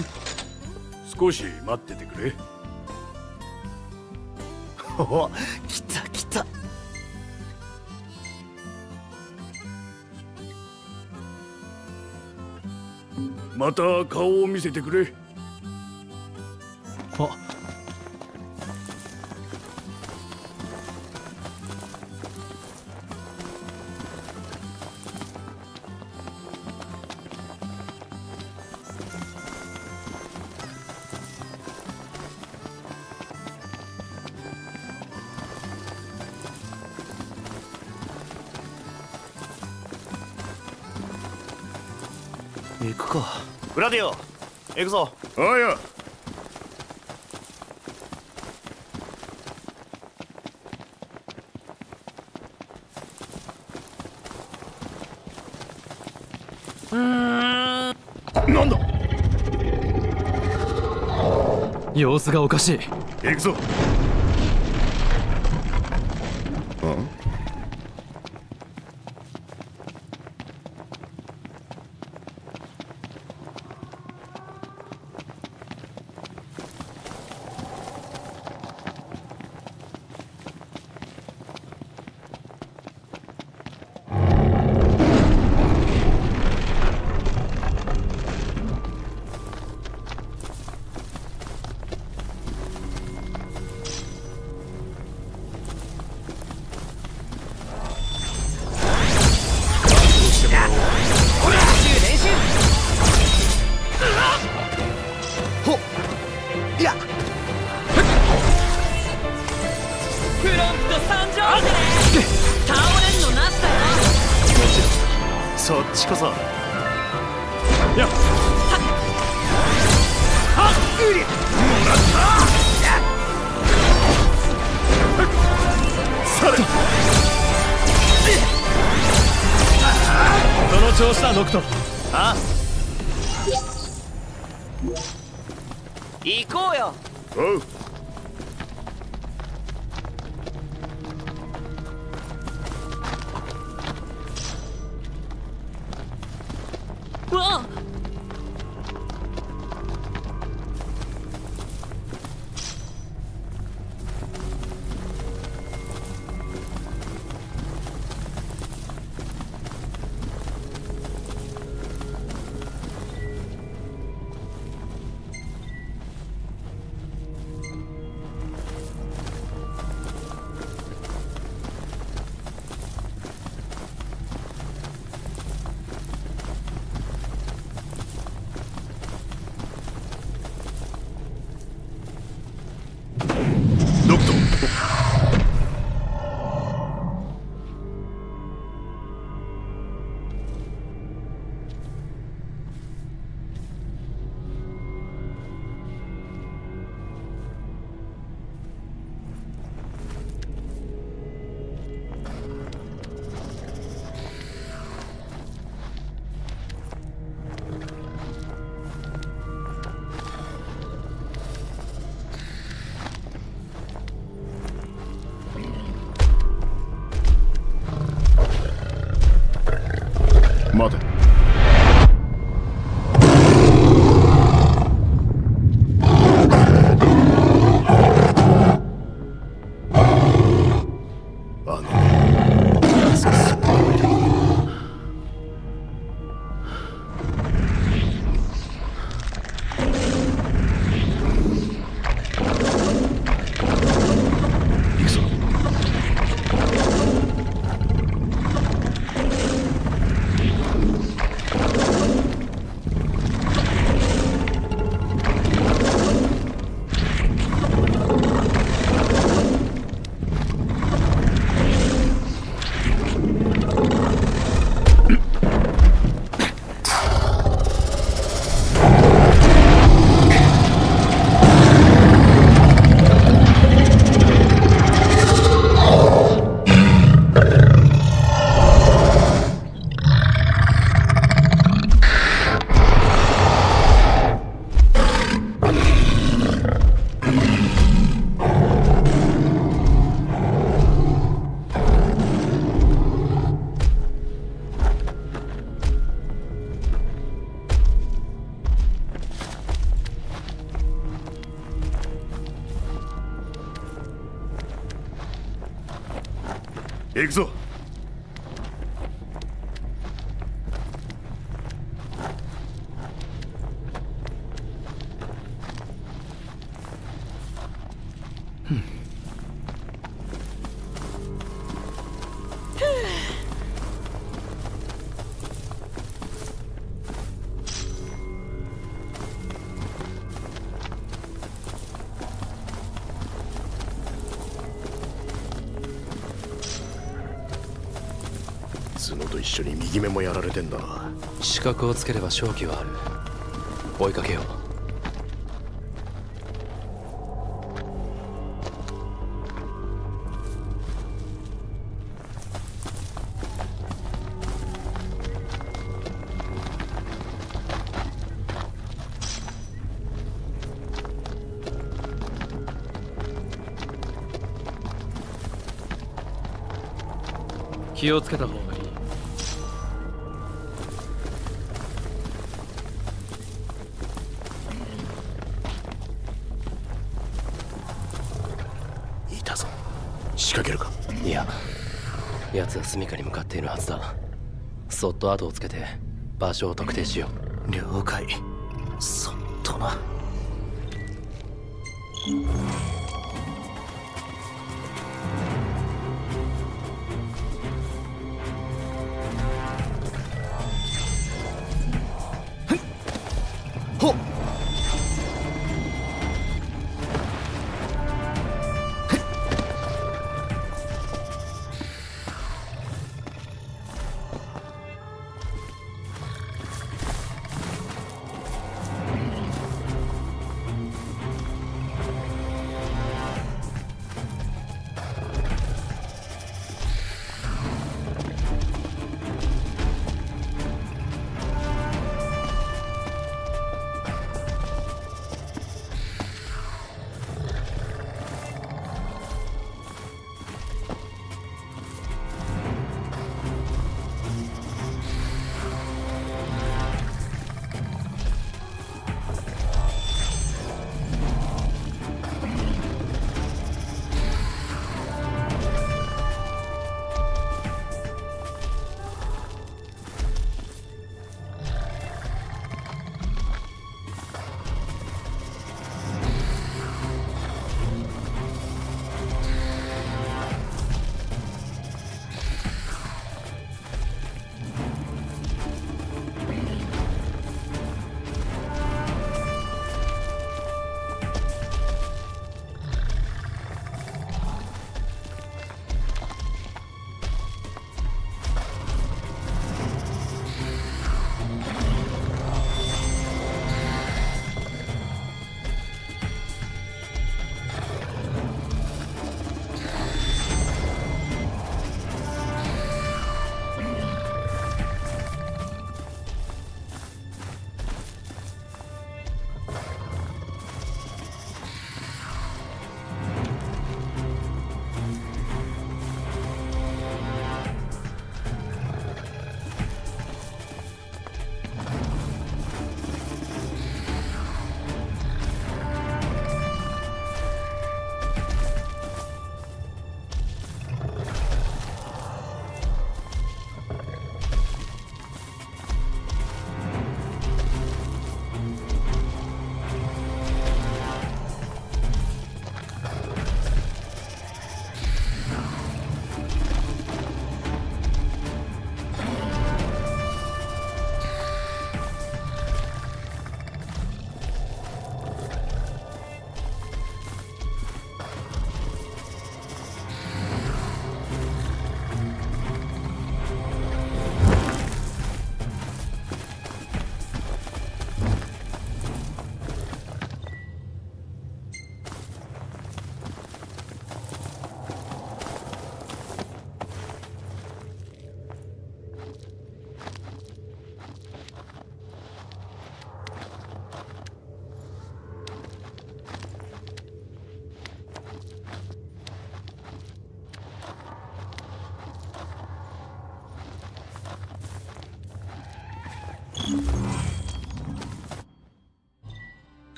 少し待っててくれ。お、来た来た。また顔を見せてくれ。あっ。行くか。グラディオ、行くぞ。ああ、いや。なんだ。様子がおかしい。行くぞ。プロンプト参上だね。倒れんのなしだよ。もちろんそっちこそ。やっはっうりもらったされどの調子だノクト。あ行こうよ。おうわっ行くぞ。一緒に右目もやられてんだな。死角をつければ勝機はある。追いかけよう。気をつけた方がいい。奴は住処に向かっているはずだ。そっと後をつけて場所を特定しよう。了解。そっとな。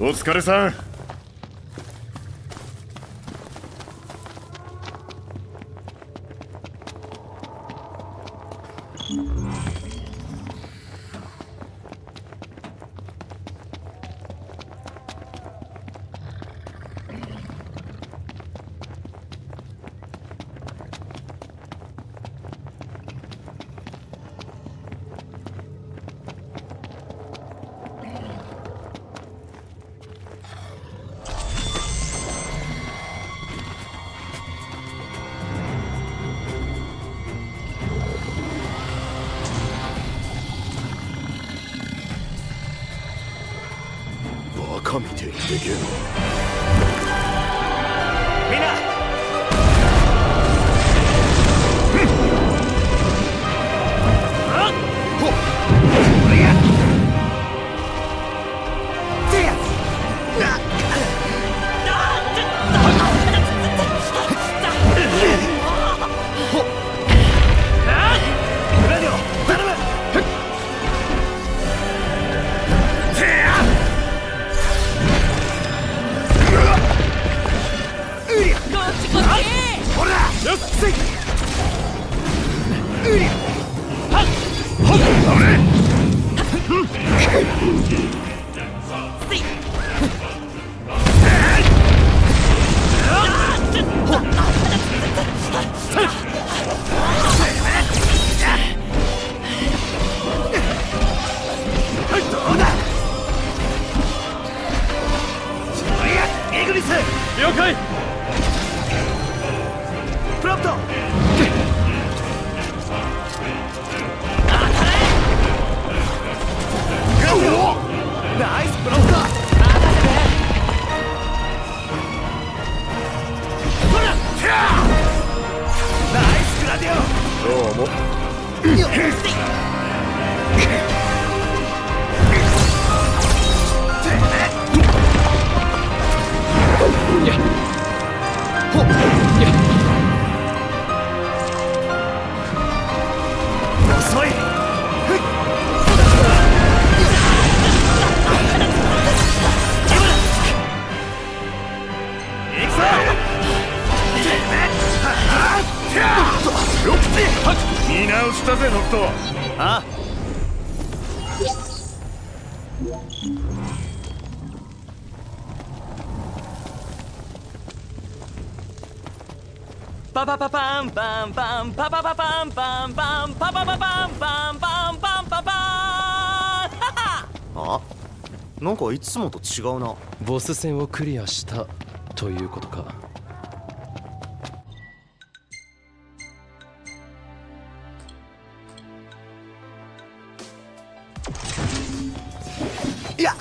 お疲れさん。パパパンパンパンパパパパンパンパンパパパパンパンパンパンパパン。あ、なんかいつもと違うな。ボス戦をクリアしたということか。いや、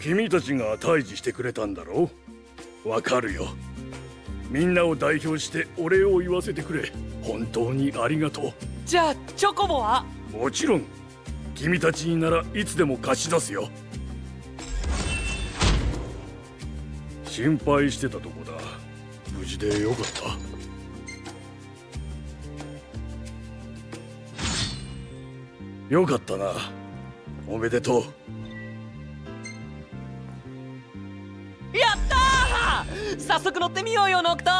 君たちが退治してくれたんだろう。わかるよ。みんなを代表してお礼を言わせてくれ。本当にありがとう。じゃあチョコボは？もちろん。君たちにならいつでも貸し出すよ。心配してたとこだ。無事でよかった。よかったな。おめでとう。やったー！早速乗ってみようよ、ノクト。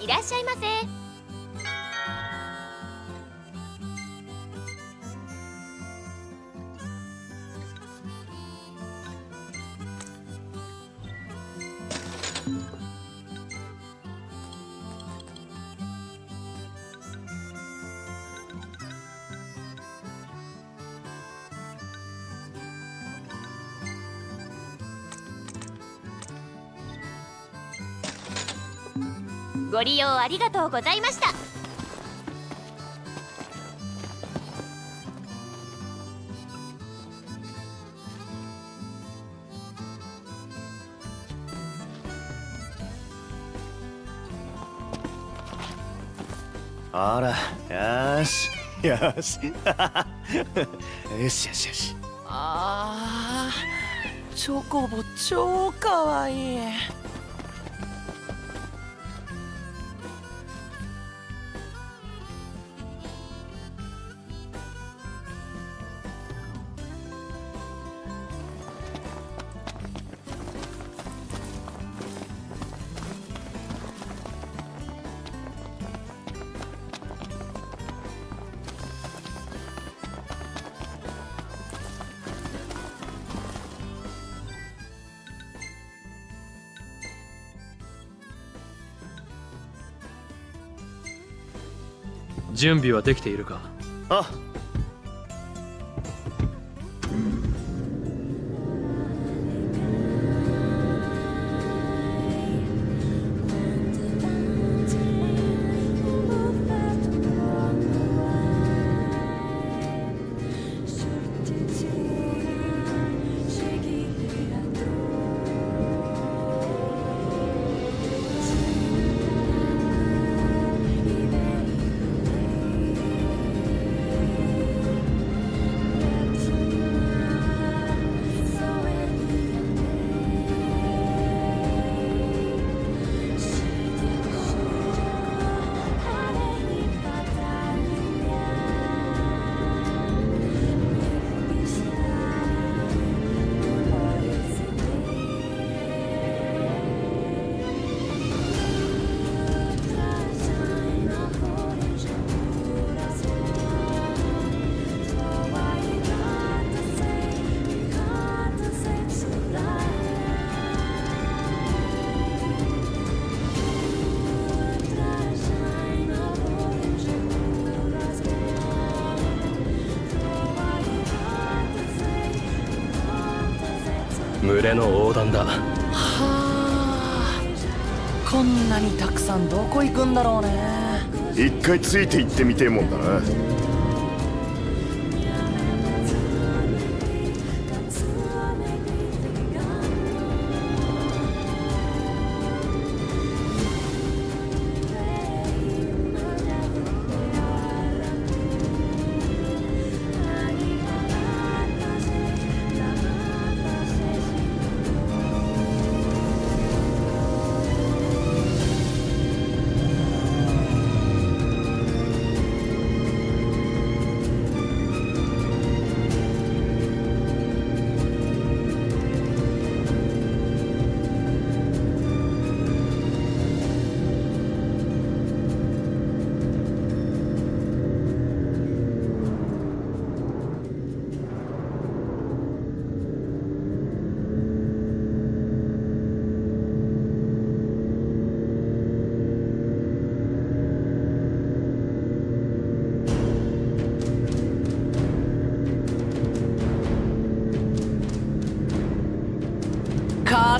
いらっしゃいませ。ご利用ありがとうございました。あら、よしよしよしよしよし。あー、チョコボ超かわいい。準備はできているか？あっ、群れの横断だ。はあ、こんなにたくさんどこ行くんだろうね。一回ついて行ってみてえもんだな。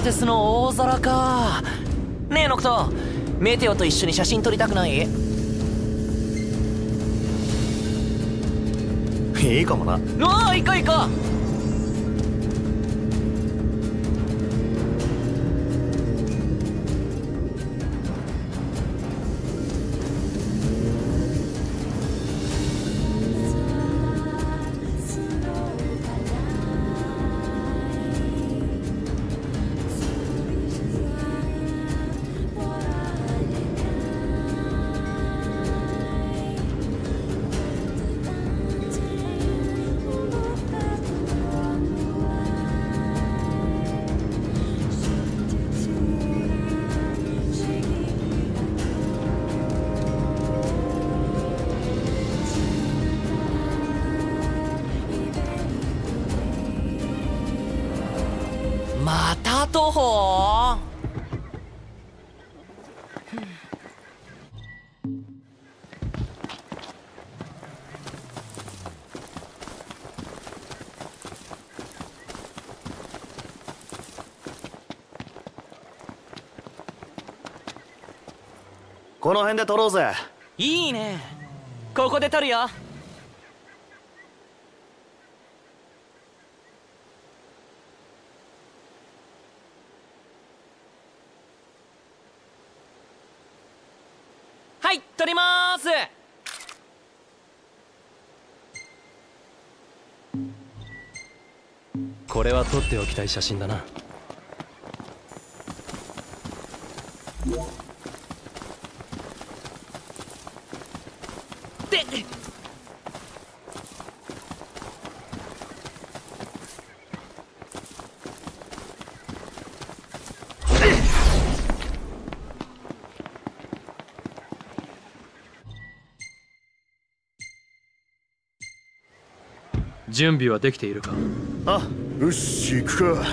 ティスの大皿か。ねえノクト、メテオと一緒に写真撮りたくない？いいかもな。ああ、行こう行こう。徒歩？この辺で撮ろうぜ。いいね、ここで撮るよ。撮りまーす。これは撮っておきたい写真だな。で準備はできているか？あ、よし行くか。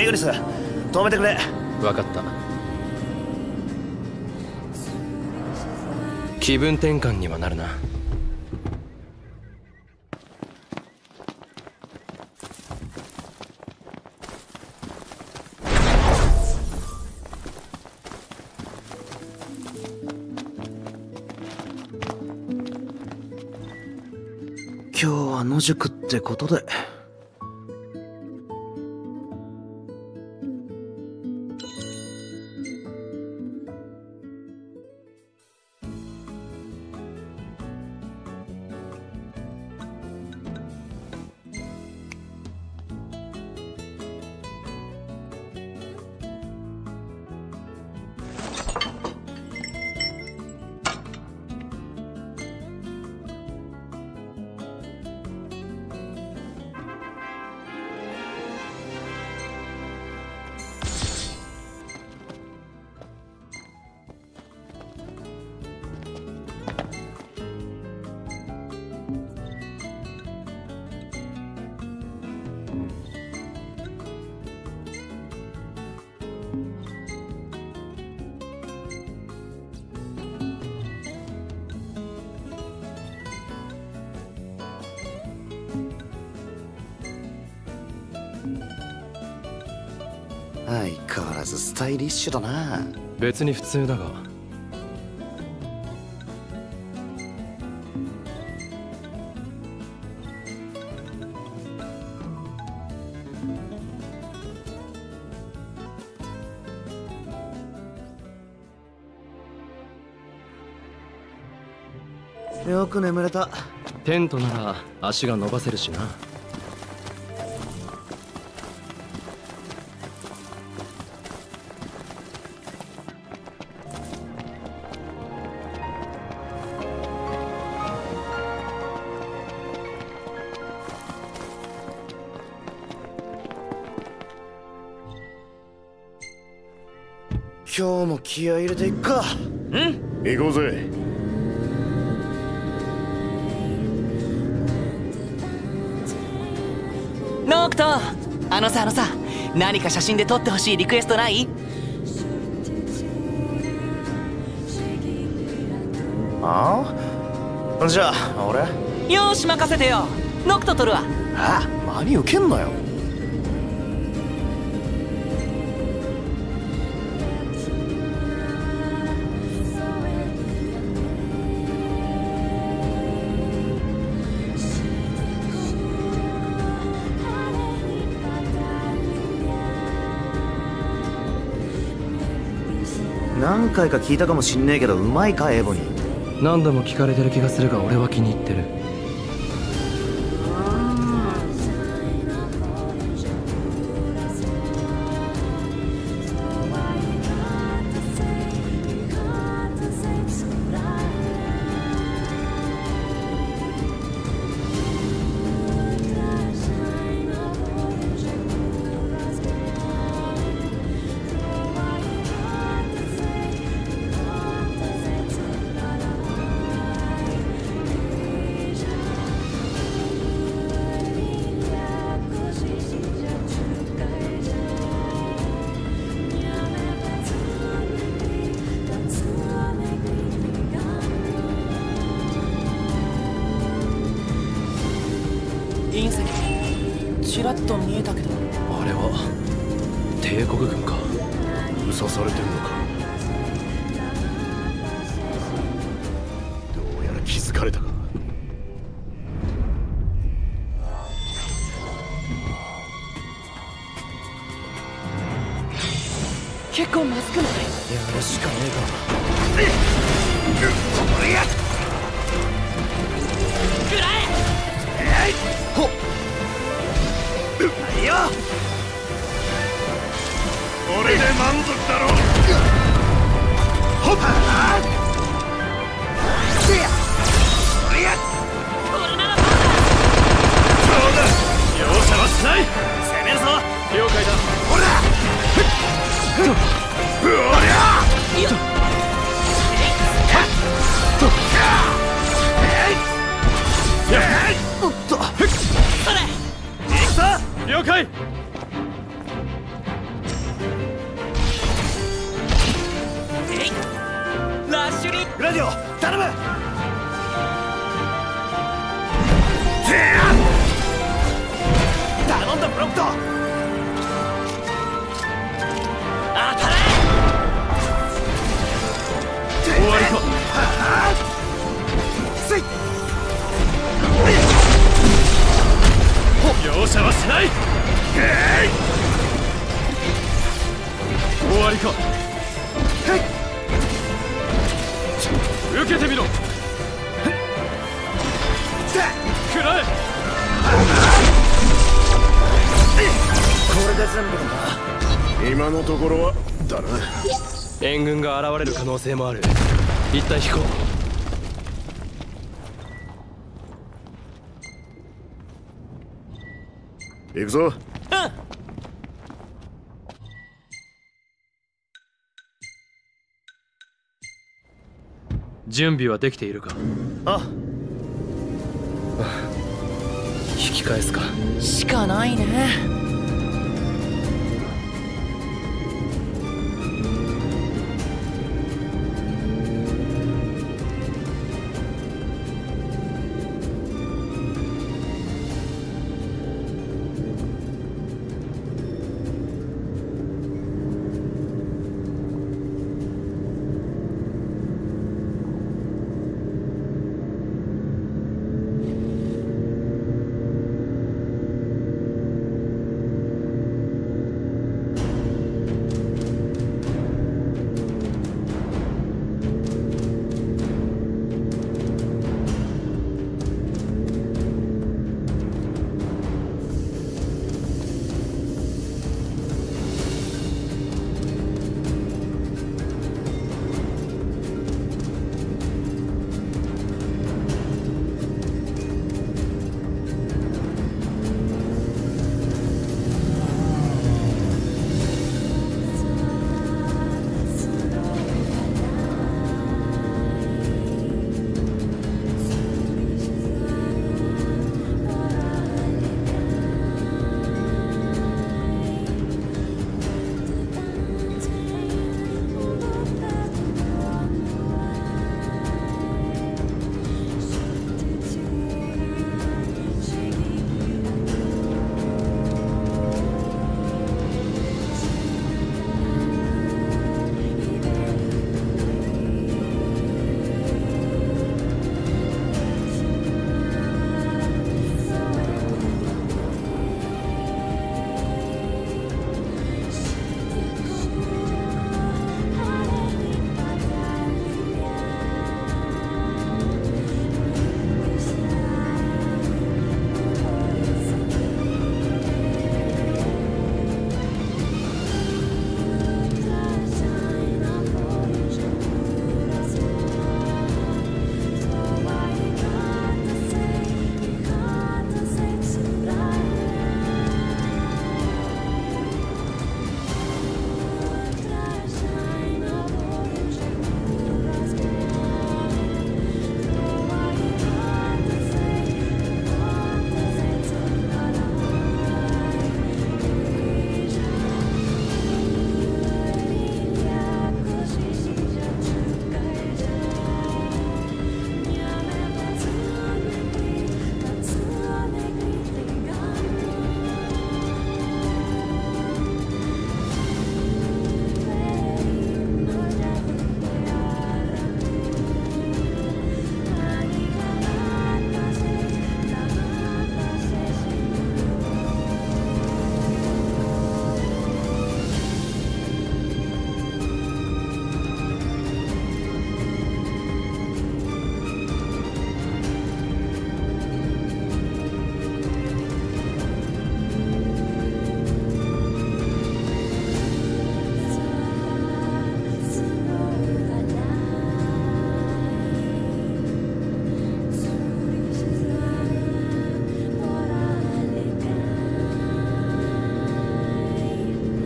エグリス、止めてくれ。分かった。気分転換にはなるな。今日は野宿ってことで。相変わらずスタイリッシュだな。別に普通だが。よく眠れた。テントなら足が伸ばせるしな。今日も気合い入れていくか。うん、行こうぜ。ノクト、あのさ、何か写真で撮ってほしいリクエストない？ああ？じゃあ、俺？よーし、任せてよ。ノクト撮るわ。ああ、真に受けんなよ。何回か聞いたかもしんねえけど、うまいかエボニー。何度も聞かれてる気がするが、俺は気に入ってる。ちらっと見えたけど、あれは帝国軍か。うさされてるのか。どうやら気づかれたか。結構まずくない？やるしかねえか。くらえ！ほっ！よ、俺で満足だろう。ほっはぁやっやっこれならどうだ。容赦はしない。攻めるぞ。了解だ。ほらふっおりゃーよっはっとっふっそれ行くぞ。了解。ラッシュリラディオ頼む。頼んだプロンプト。当たれ。終わりか。スイッ容赦はしない。終わりか。受けてみろ。くらえ。これで全部だ。今のところはだな。援軍が現れる可能性もある。一旦引こう。行くぞ。うん。準備はできているか。引き返すかしかないね。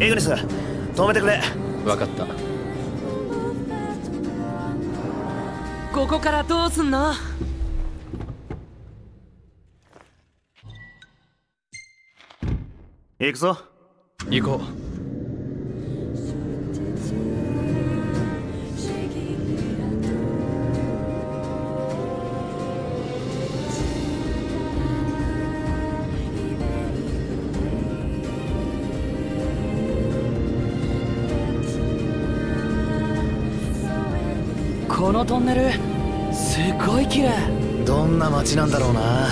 イグニス、止めてくれ。分かった。ここからどうすんの？行くぞ。行こう。このトンネルすごい綺麗。どんな街なんだろうな。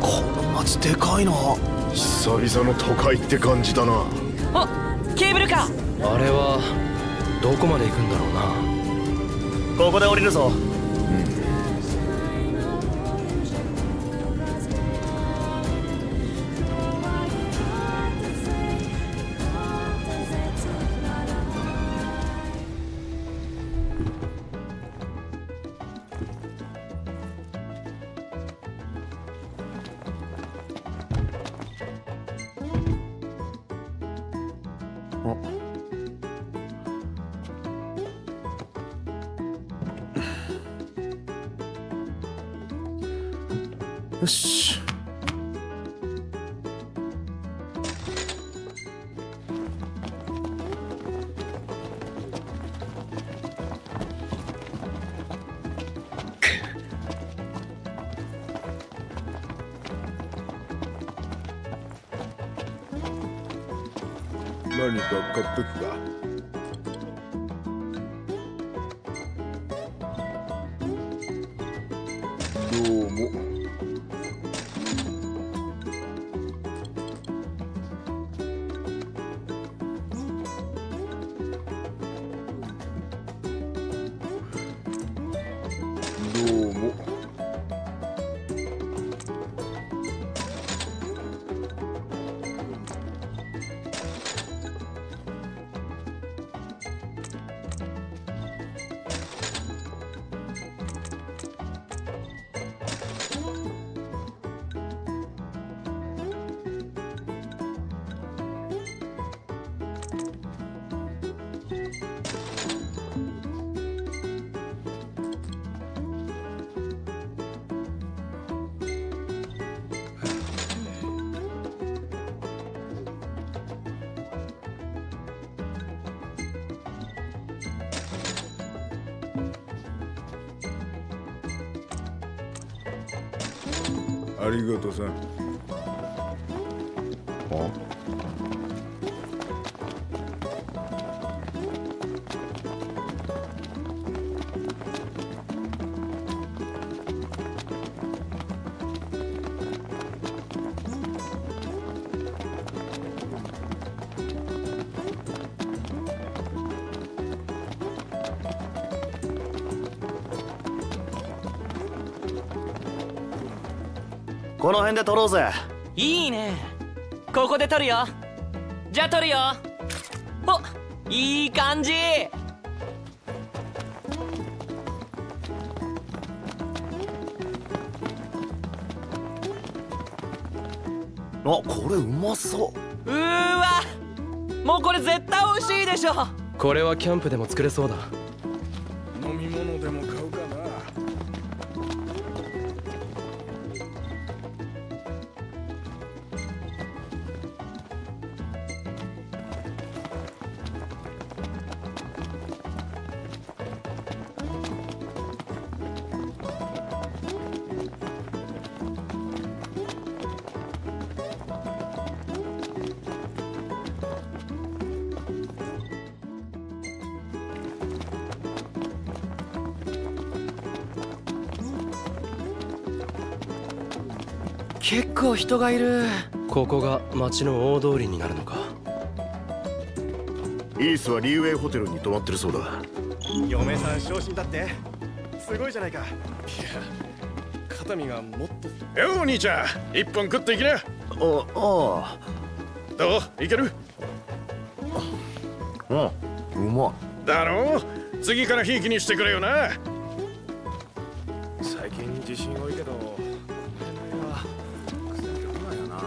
この街でかいな。久々の都会って感じだな。あっ、ケーブルカー。あれはどこまで行くんだろうな。ここで降りるぞ。あっ、よし。何か買ってきた。どうも。ありがとうさん。あ、この辺で撮ろうぜ。いいね。ここで撮るよ。じゃあ撮るよ。お、いい感じ。あ、これうまそう。うーわ、もうこれ絶対おいしいでしょ。これはキャンプでも作れそうだ。飲み物でも買うかな。結構人がいる。ここが町の大通りになるのか。イースはリュウエイホテルに泊まってるそうだ。嫁さん昇進だってすごいじゃないか。いや、熱海がもっと。よお兄ちゃん、一本食っていきな。ああ。どう？いける？うん、うまい。だろ？次からひいきにしてくれよな。最近地震多いけど、これは薬がないよな。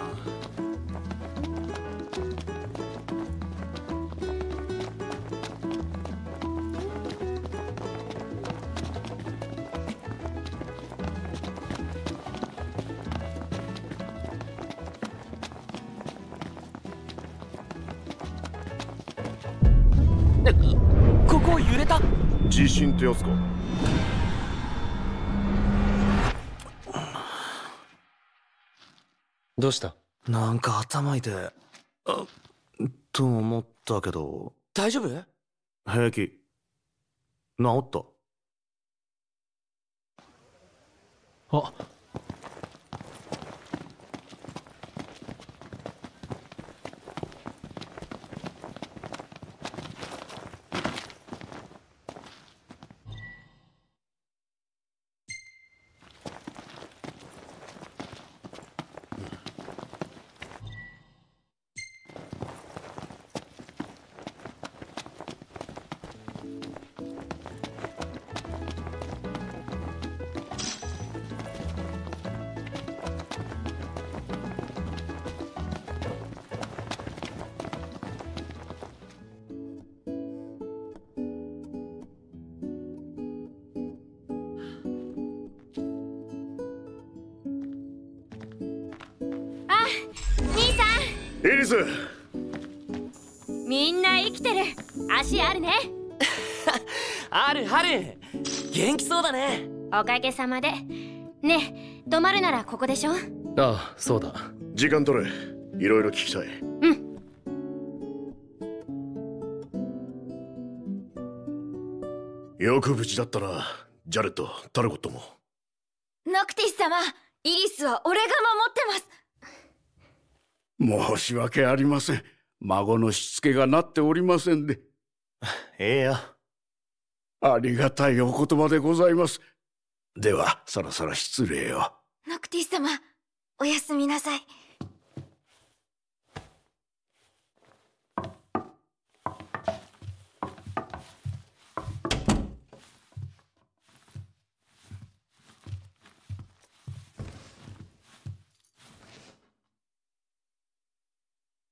ここ揺れた？地震ってやつか。どうした？なんか頭痛い。あ、と思ったけど。大丈夫？平気。治った。あ。エリス、みんな生きてる。足あるね。あるある。元気そうだね。おかげさまで。ねえ、泊まるならここでしょ。ああ、そうだ。時間取れ。いろいろ聞きたい。うん。よく無事だったな、ジャレット、タルコットも。ノクティス様、イリスは俺が守ってます。申し訳ありません。孫のしつけがなっておりませんで。ええよ。ありがたいお言葉でございます。では、そろそろ失礼を。ノクティス様、おやすみなさい。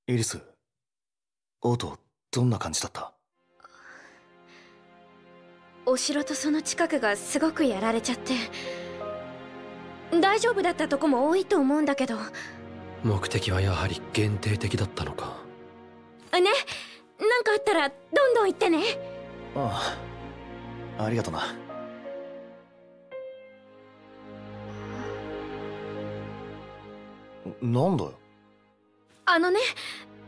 イリス、オートどんな感じだった？お城とその近くがすごくやられちゃって、大丈夫だったとこも多いと思うんだけど。目的はやはり限定的だったのかね。なんかあったらどんどん言ってね。ああ、ありがとな。なんだよ。あのね、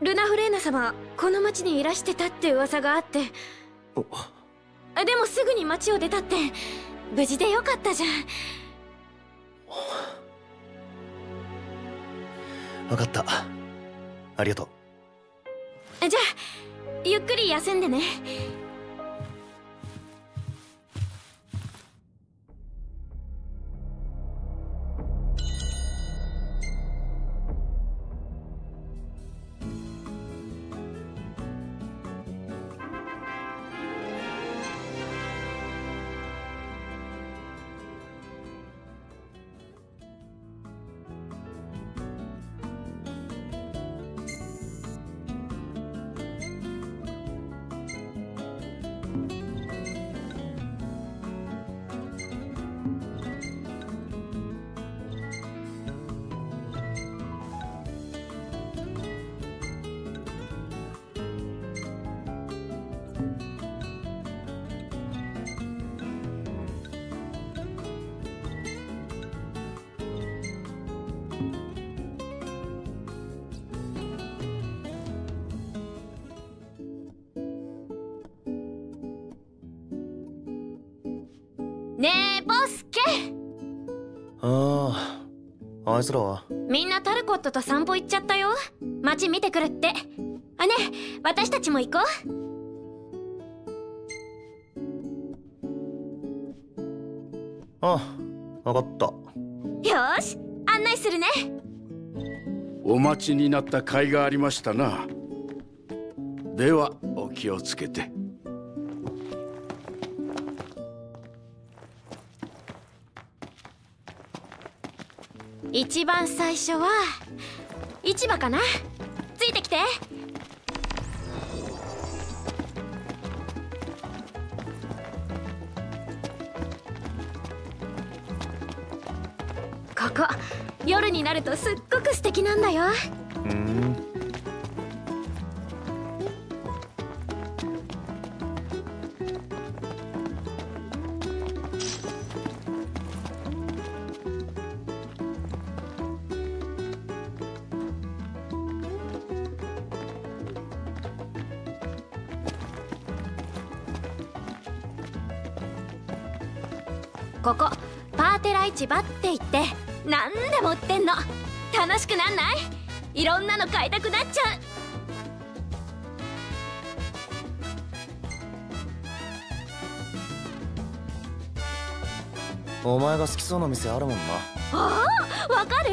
ルナフレーナ様、この町にいらしてたって噂があって。でもすぐに町を出たって。無事でよかったじゃん。分かった、ありがとう。じゃあゆっくり休んでね。ねえボスケ。ああ、あいつらはみんなタルコットと散歩行っちゃったよ。街見てくるって。あ、ね、私たちも行こう。ああ、分かった。よし、案内するね。お待ちになった甲斐がありましたな。ではお気をつけて。一番最初は市場かな。ついてきて。ここ夜になるとすっごく素敵なんだよ。ここパーテラ市場って言って何でも売ってんの。楽しくなんない？いろんなの買いたくなっちゃう。お前が好きそうな店あるもんな。ああ、わかる？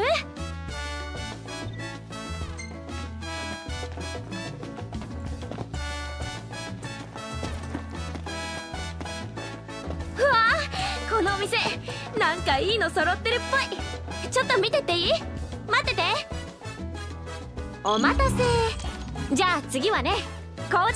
なんかいいの揃ってるっぽい。ちょっと見てていい？待ってて。お待たせ。じゃあ次はね、工場。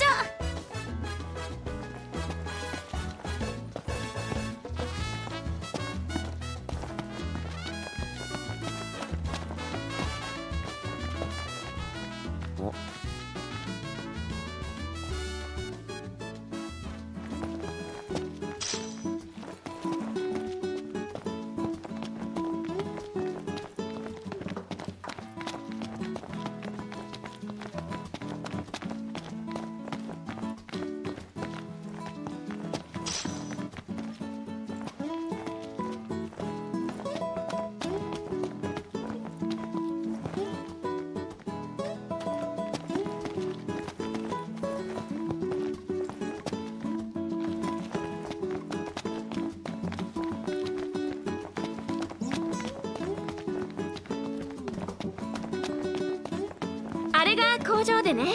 これが工場でね、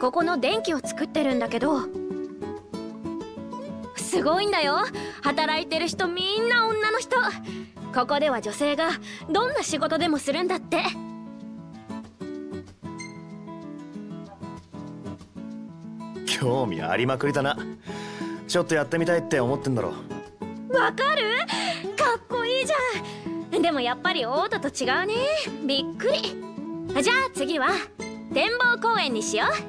ここの電気を作ってるんだけど、すごいんだよ。働いてる人みんな女の人。ここでは女性がどんな仕事でもするんだって。興味ありまくりだな。ちょっとやってみたいって思ってんだろ。わかる？かっこいいじゃん。でもやっぱりオートと違うね。びっくり。じゃあ次は展望公園にしよう。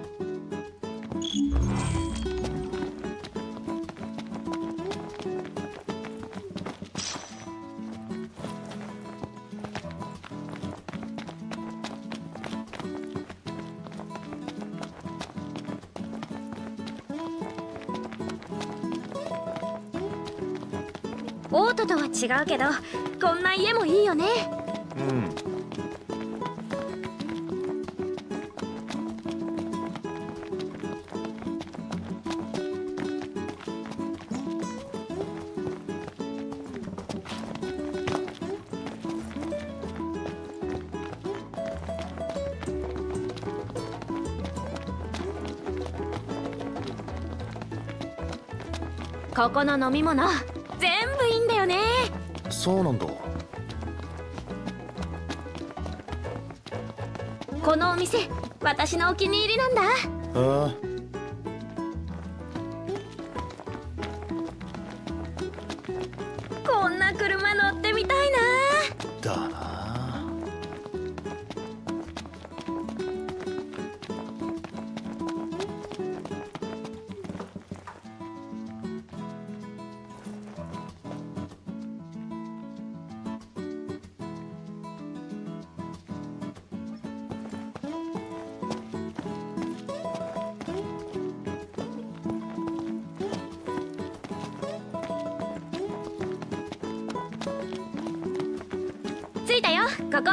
オートとは違うけど、こんな家もいいよね。うん。ここの飲み物全部いいんだよね。そうなんだ。このお店私のお気に入りなんだ。ああ。こんな車乗ってみたいな。だな。ここ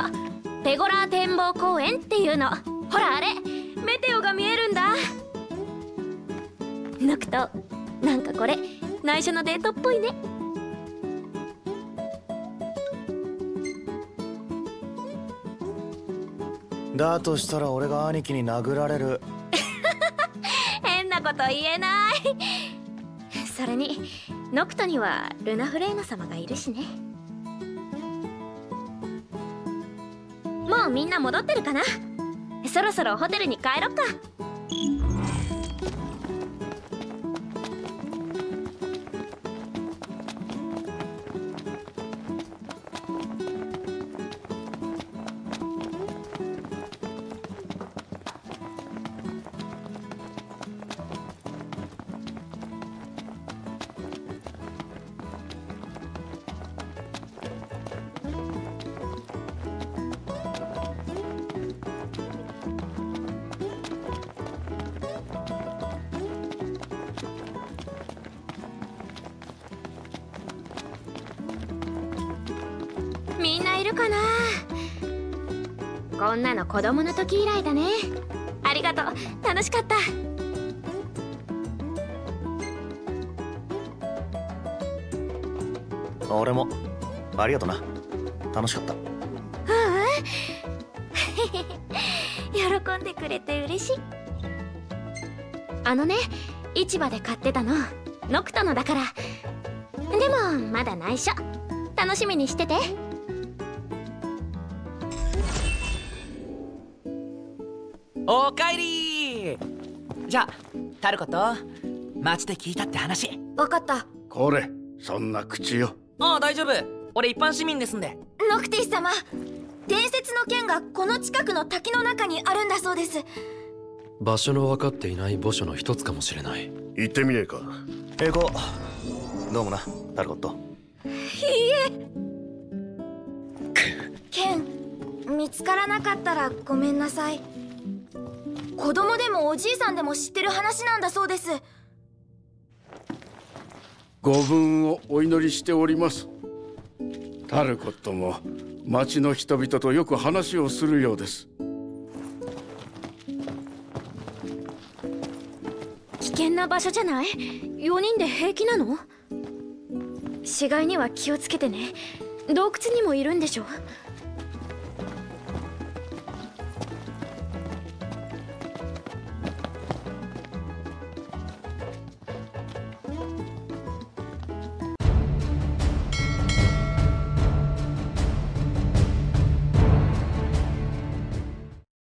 ペゴラー展望公園っていうの。ほらあれ、メテオが見えるんだ。ノクト、なんかこれ内緒のデートっぽいね。だとしたら俺が兄貴に殴られる。変なこと言えない。それにノクトにはルナフレーナ様がいるしね。もうみんな戻ってるかな。そろそろホテルに帰ろっか。こんなの子供の時以来だね。ありがとう、楽しかった。俺もありがとな、楽しかった。ううん喜んでくれて嬉しい。あのね、市場で買ってたの、ノクトのだから。でもまだ内緒、楽しみにしてて。おかえり。じゃあタルコと街で聞いたって話。分かった。これそんな口よ。ああ大丈夫、俺一般市民ですんで。ノクティス様、伝説の剣がこの近くの滝の中にあるんだそうです。場所の分かっていない墓所の一つかもしれない。行ってみねえか。英子どうもな、タルコット。いいえ剣見つからなかったらごめんなさい。子供でもおじいさんでも知ってる話なんだそうです。ご分をお祈りしております。タルコットも町の人々とよく話をするようです。危険な場所じゃない？4人で平気なの？死骸には気をつけてね。洞窟にもいるんでしょ？